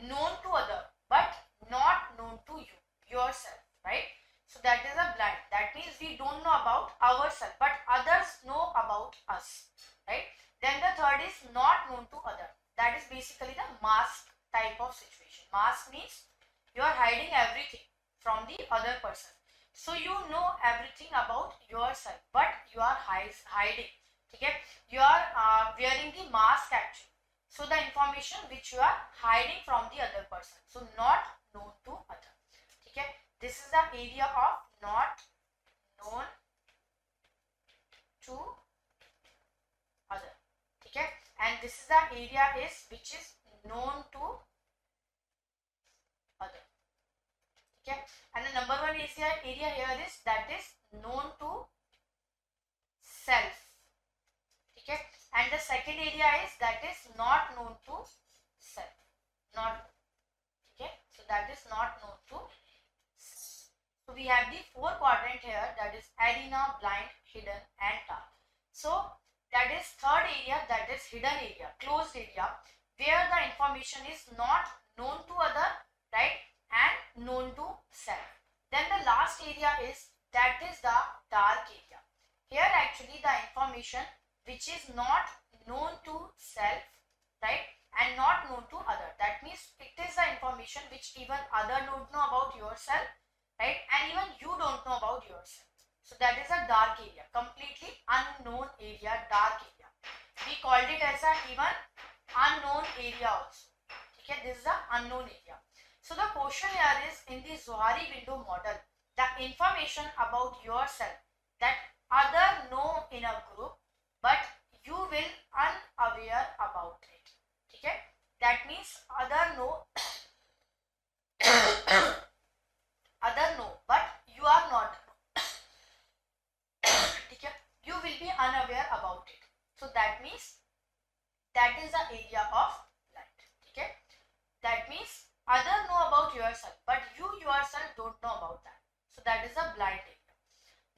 known to other but not known to you, yourself, right? So that is a blind. That means we don't know about ourselves but others know about us, right? Then the third is not known to other. That is basically the mask type of situation. Mask means you are hiding everything from the other person. So you know everything about yourself but you are hiding. Okay, you are uh, wearing the mask actually. So the information which you are hiding from the other person, so not known to other. Okay, this is the area of not known to other. Okay, and this is the area is which is known to other. Okay, and the number one is the area here is that is known to self. Okay, and the second area is that is not known to self, not, okay, so that is not known to self. So we have the four quadrant here, that is arena, blind, hidden and dark. So that is third area, that is hidden area, closed area, where the information is not known to other, right, and known to self. Then the last area is that is the dark area. Here actually the information which is not known to self, right, and not known to other. That means it is the information which even other don't know about yourself, right, and even you don't know about yourself. So that is a dark area, completely unknown area, dark area. We called it as a even unknown area also. Okay, this is the unknown area. So the question here is, in the Johari window model, the information about yourself that other know in a group but you will unaware about it. Okay, that means other know other know but you are not. You will be unaware about it. So that means that is the area of light. Okay, that means other know about yourself but you yourself don't know about that. So that is a blind area.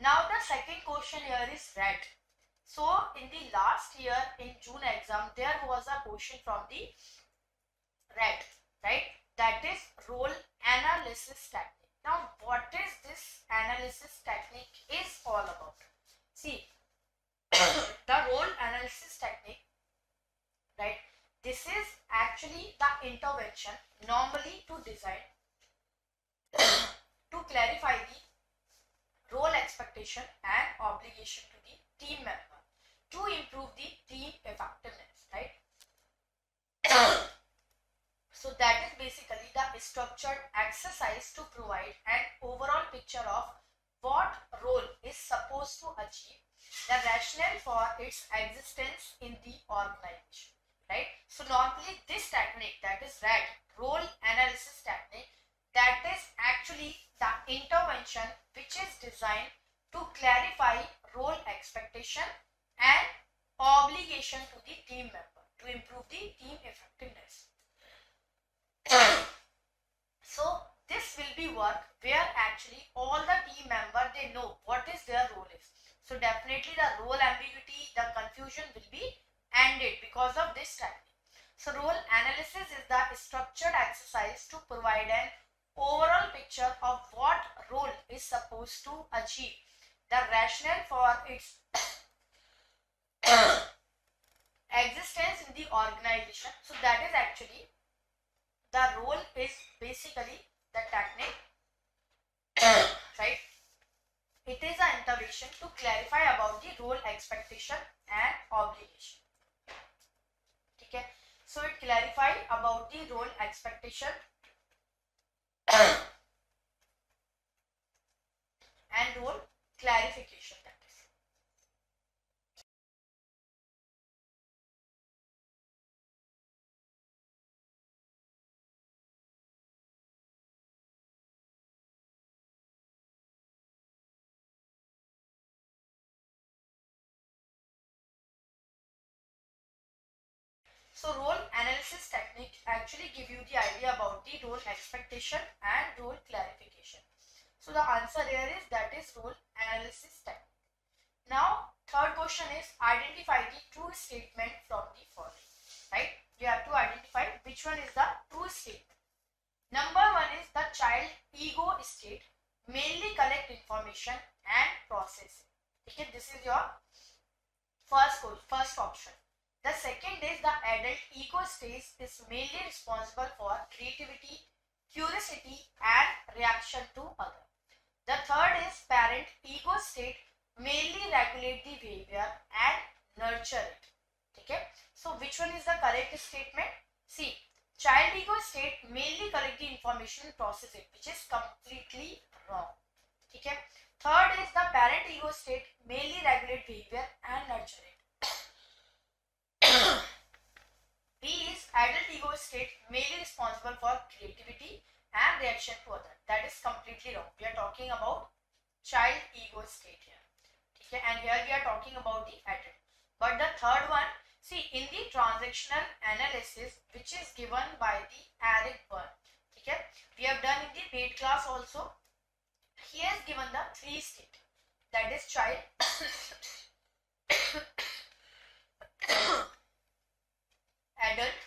Now the second question here is red. So in the last year in June exam there was a question from the red, right? That is role analysis technique. Now what is this analysis technique is all about? See, the role analysis technique, right? This is actually the intervention normally to design to clarify the role expectation and obligation to the team member to improve the team effectiveness, right? So that is basically the structured exercise to provide an overall picture of what role is supposed to achieve, the rationale for its existence in the organization, right? So normally this technique, that is right, role analysis technique, that is actually the intervention which is designed to clarify role expectation and obligation to the team member to improve the team effectiveness. So this will be work where actually all the team member, they know what is their role is. So definitely the role ambiguity, the confusion will be ended because of this technique. So role analysis is the structured exercise to provide an overall picture of what role is supposed to achieve, the rationale for its existence in the organization. So that is actually the role is basically the technique, right? It is an intervention to clarify about the role expectation and obligation. Okay, so it clarify about the role expectation and role clarification, that is. So role analysis technique actually give you the idea about the role expectation and role clarification. So the answer here is that is role analysis technique. Now third question is identify the true statement from the following, right? You have to identify which one is the true statement. Number one is the child ego state, mainly collect information and process. Okay, this is your first first option. The second is the adult ego state is mainly responsible for creativity, curiosity and reaction to others. The third is parent ego state, mainly regulate the behavior and nurture it. Okay. So which one is the correct statement? See, child ego state mainly collect the information and process it, which is completely wrong. Okay. Third is the parent ego state, mainly regulate behavior and nurture it. B is adult ego state, mainly responsible for creativity and reaction to others. That is completely wrong. We are talking about child ego state here. Okay, and here we are talking about the adult. But the third one, see, in the transactional analysis, which is given by the Eric Berne. Okay, we have done in the paid class also. He has given the three state. That is child. Adult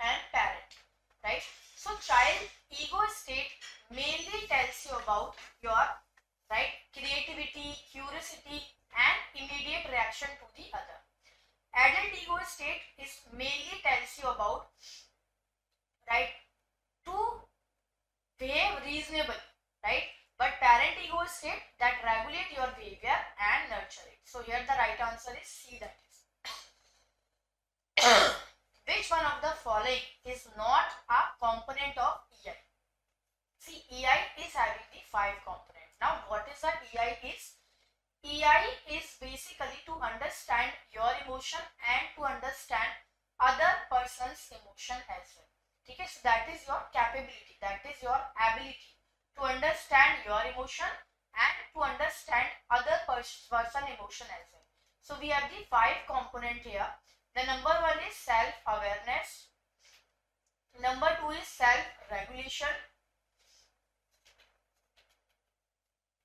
and parent, right? So child ego state mainly tells you about your, right, creativity, curiosity and immediate reaction to the other. Adult ego state is mainly tells you about, right, to behave reasonably, right? But parent ego state that regulate your behavior and nurture it. So here the right answer is C, that is. Which one of of the following is not a component of E I? See, E I is having the five components. Now, what is an E I is? E I is basically to understand your emotion and to understand other person's emotion as well. Okay, so that is your capability, that is your ability to understand your emotion and to understand other person's emotion as well. So we have the five component here. The number one is self-awareness. Number two is self-regulation.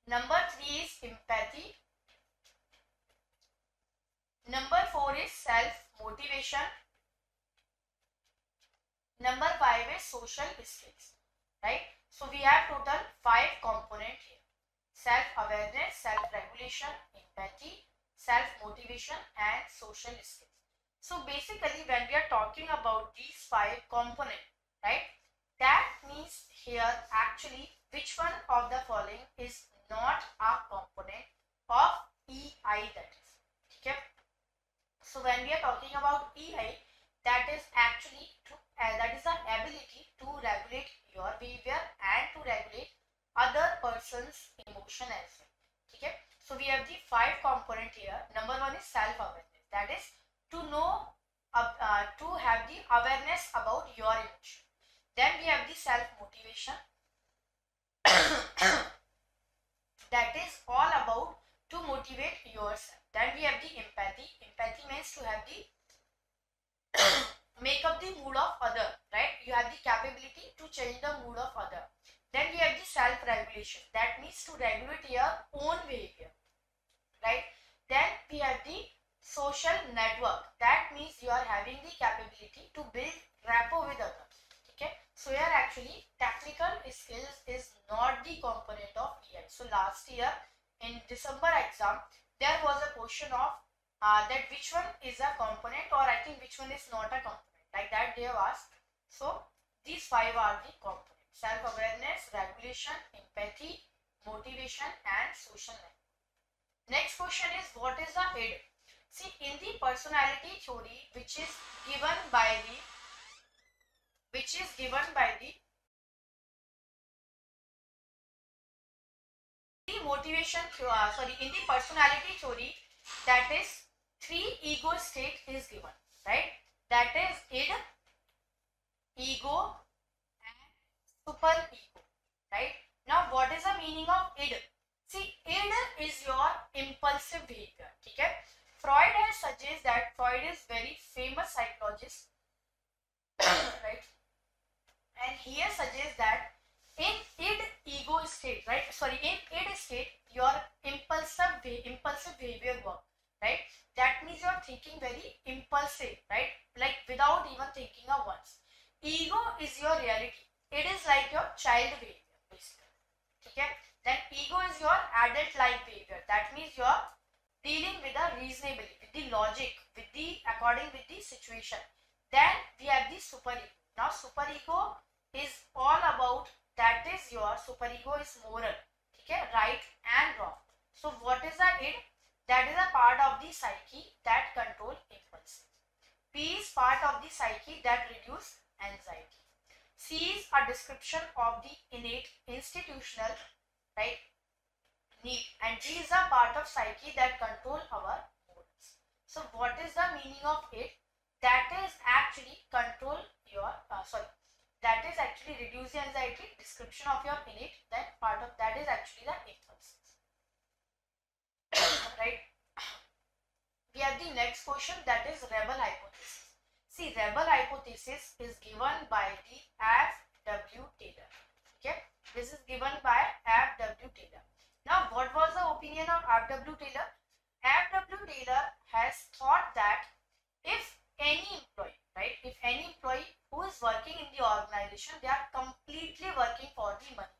Number three is empathy. Number four is self-motivation. Number five is social skills, right? So we have total five components here. Self-awareness, self-regulation, empathy, self-motivation and social skills. So basically when we are talking about these five components, right? That means here actually which one of the following is not a component of E I, that is, okay? So when we are talking about E I, that is actually to Uh, that is the ability to regulate your behavior and to regulate other person's emotion as well. Okay, so we have the five component here. Number one is self-awareness. That is to know, uh, uh, to have the awareness about your emotion. Then we have the self-motivation. That is all about to motivate yourself. Then we have the empathy. Empathy means to have the make up the mood of other, right? You have the capability to change the mood of other. Then we have the self-regulation. That means to regulate your own behavior, right? Then we have the social network. That means you are having the capability to build rapport with others, okay? So here actually technical skills is not the component of E I. So last year in December exam, there was a question of Uh, that which one is a component, or I think which one is not a component, like that they have asked. So these five are the components: self-awareness, regulation, empathy, motivation and social life. Next question is, what is the head? See, in the personality theory which is given by the which is given by the the motivation uh, sorry in the personality theory, that is three ego state is given, right? That is id, ego and super ego, right? Now what is the meaning of id? See, id is your impulsive behavior, okay? Freud has suggested that Freud is very famous psychologist, right? And he has suggested that in id ego state, right? Sorry, in id state, your impulsive impulsive behavior work, right? That means you are thinking very impulsive, right? Like without even thinking of once. Ego is your reality. It is like your child behavior, basically. Okay? Then ego is your adult-like behavior. That means you are dealing with the reasonability, with the logic, with the according with the situation. Then we have the superego. Now superego is all about, that is your superego is moral, okay, right and wrong. So what is the id? That is a part of the psyche that control impulses. P is part of the psyche that reduce anxiety. C is a description of the innate institutional, right, need, and G is a part of psyche that control our moods. So what is the meaning of it? That is actually control your uh, sorry. That is actually reduce the anxiety, description of your innate, that part of that is actually the impulses. Right? We have the next question, that is rebel hypothesis. See, rebel hypothesis is given by the F W Taylor. Okay? This is given by F W Taylor. Now, what was the opinion of F W Taylor? F W Taylor has thought that if any employee, right, if any employee who is working in the organization, they are completely working for the money,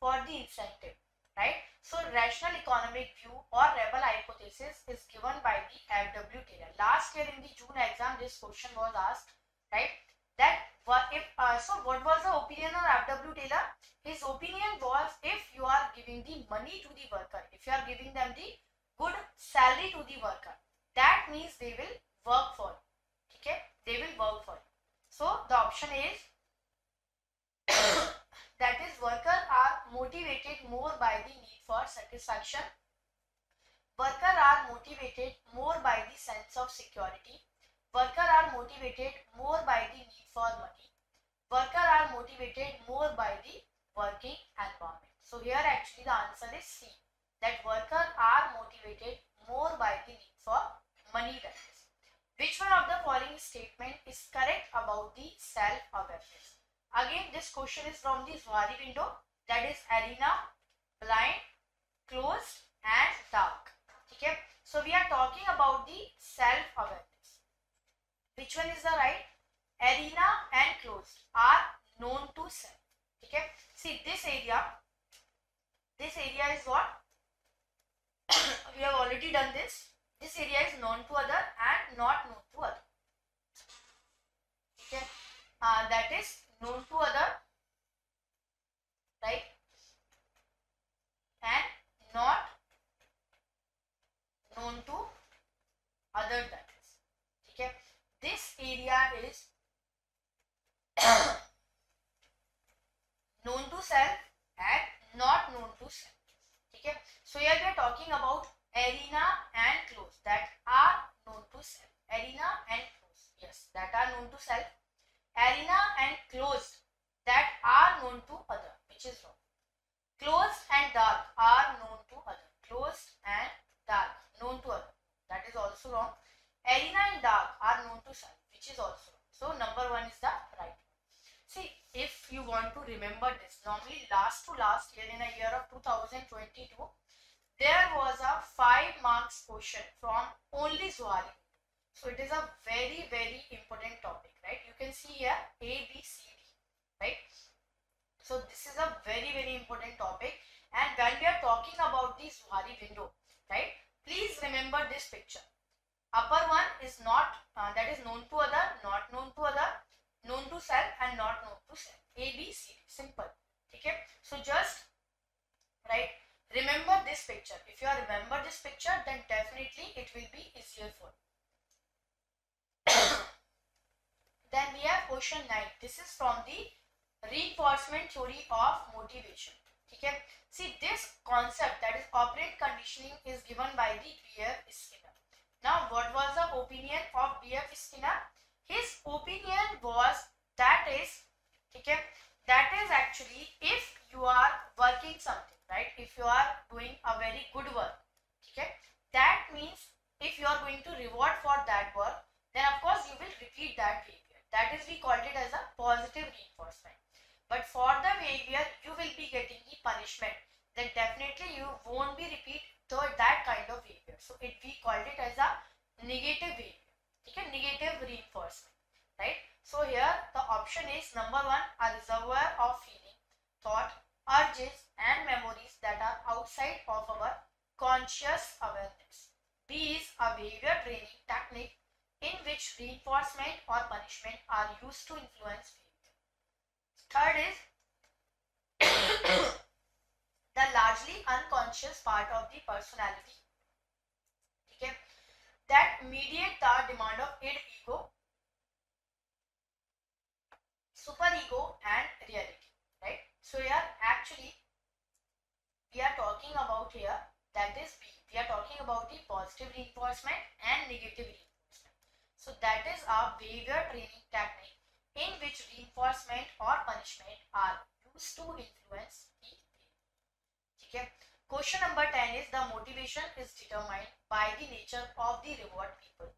for the incentive, right? So rational economic view or rebel hypothesis is given by the F W Taylor. Last year in the June exam, this question was asked, right? That if uh, so, what was the opinion of F W Taylor? His opinion was, if you are giving the money to the worker, if you are giving them the good salary to the worker, that means they will work for you. Okay, they will work for you. So the option is that is workers are motivated more by the need for satisfaction. Workers are motivated more by the sense of security. Workers are motivated more by the need for money. Workers are motivated more by the working environment. So here actually the answer is C, that workers are motivated more by the need for money. That is, which one of the following statement is correct about the self-awareness? Again, this question is from the Johari window, that is arena, blind, closed and dark. Okay, so we are talking about the self-awareness. Which one is the right? Arena and closed are known to self. Okay, see this area, this area is what? We have already done this. This area is known to other and not known to other. Okay, uh, that is known to other, right, and not known to other. That is, okay, this area is known to self and not known to self. Okay, so here we are talking about arena and clothes that are known to self. Arena and clothes, yes, that are known to self. Arena and closed that are known to other, which is wrong. Closed and dark are known to other. Closed and dark known to other, that is also wrong. Arena and dark are known to self, which is also wrong. So number one is the right one. See, if you want to remember this, normally last to last year in a year of two thousand twenty-two, there was a five marks question from only Johari. So it is a very very important topic, right? You can see here A, B, C, D, right? So this is a very very important topic, and when we are talking about the Johari window, right? Please remember this picture. Upper one is not uh, that is known to other, not known to other, known to self and not known to self. A, B, C, D, simple. Okay? So just right. Remember this picture. If you remember this picture, then definitely it will be easier for you. Then we have question nine. This is from the reinforcement theory of motivation. Okay? See, this concept, that is operant conditioning, is given by the B F Skinner. Now, what was the opinion of B F Skinner? His opinion was that is, okay, that is actually if you are working something, right, if you are doing a very good work, okay, that means if you are going to reward for that work, then of course you will repeat that behavior. That is, we called it as a positive reinforcement. But for the behavior you will be getting the punishment, then definitely you won't be repeat the, that kind of behavior. So it we called it as a negative behavior, okay, negative reinforcement, right? So here the option is number one, a reservoir of feeling, thought, urges and memories that are outside of our conscious awareness. B is a behavior training technique in which reinforcement or punishment are used to influence behavior. Third is the largely unconscious part of the personality, okay, that mediate the demand of id, ego, superego and reality, right? So here actually we are talking about here, that is B, we are talking about the positive reinforcement and negative reinforcement. So that is our behavior training technique in which reinforcement or punishment are used to influence the behavior. Okay. Question number ten is the motivation is determined by the nature of the reward people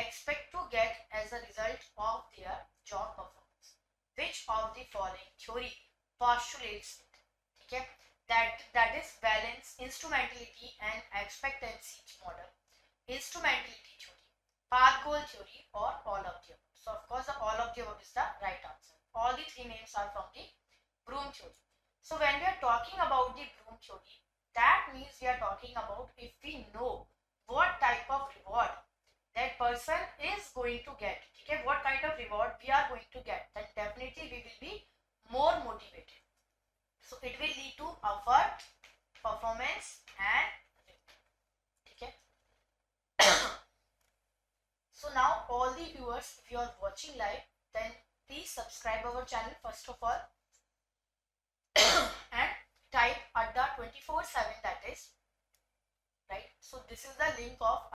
expect to get as a result of their job performance. Which of the following theory postulates it? Okay, that that is balance, instrumentality and expectancy model, instrumentality theory, path goal theory or all of the above. So of course the all of the above is the right answer. All the three names are from the Vroom theory. So when we are talking about the Vroom theory, that means we are talking about if we know what type of reward that person is going to get, okay, what kind of reward we are going to get, then definitely we will be more motivated. So it will lead to effort, performance and reward. Okay. So now all the viewers, if you are watching live, then please subscribe our channel first of all and type Adda twenty-four seven, that is right. So this is the link of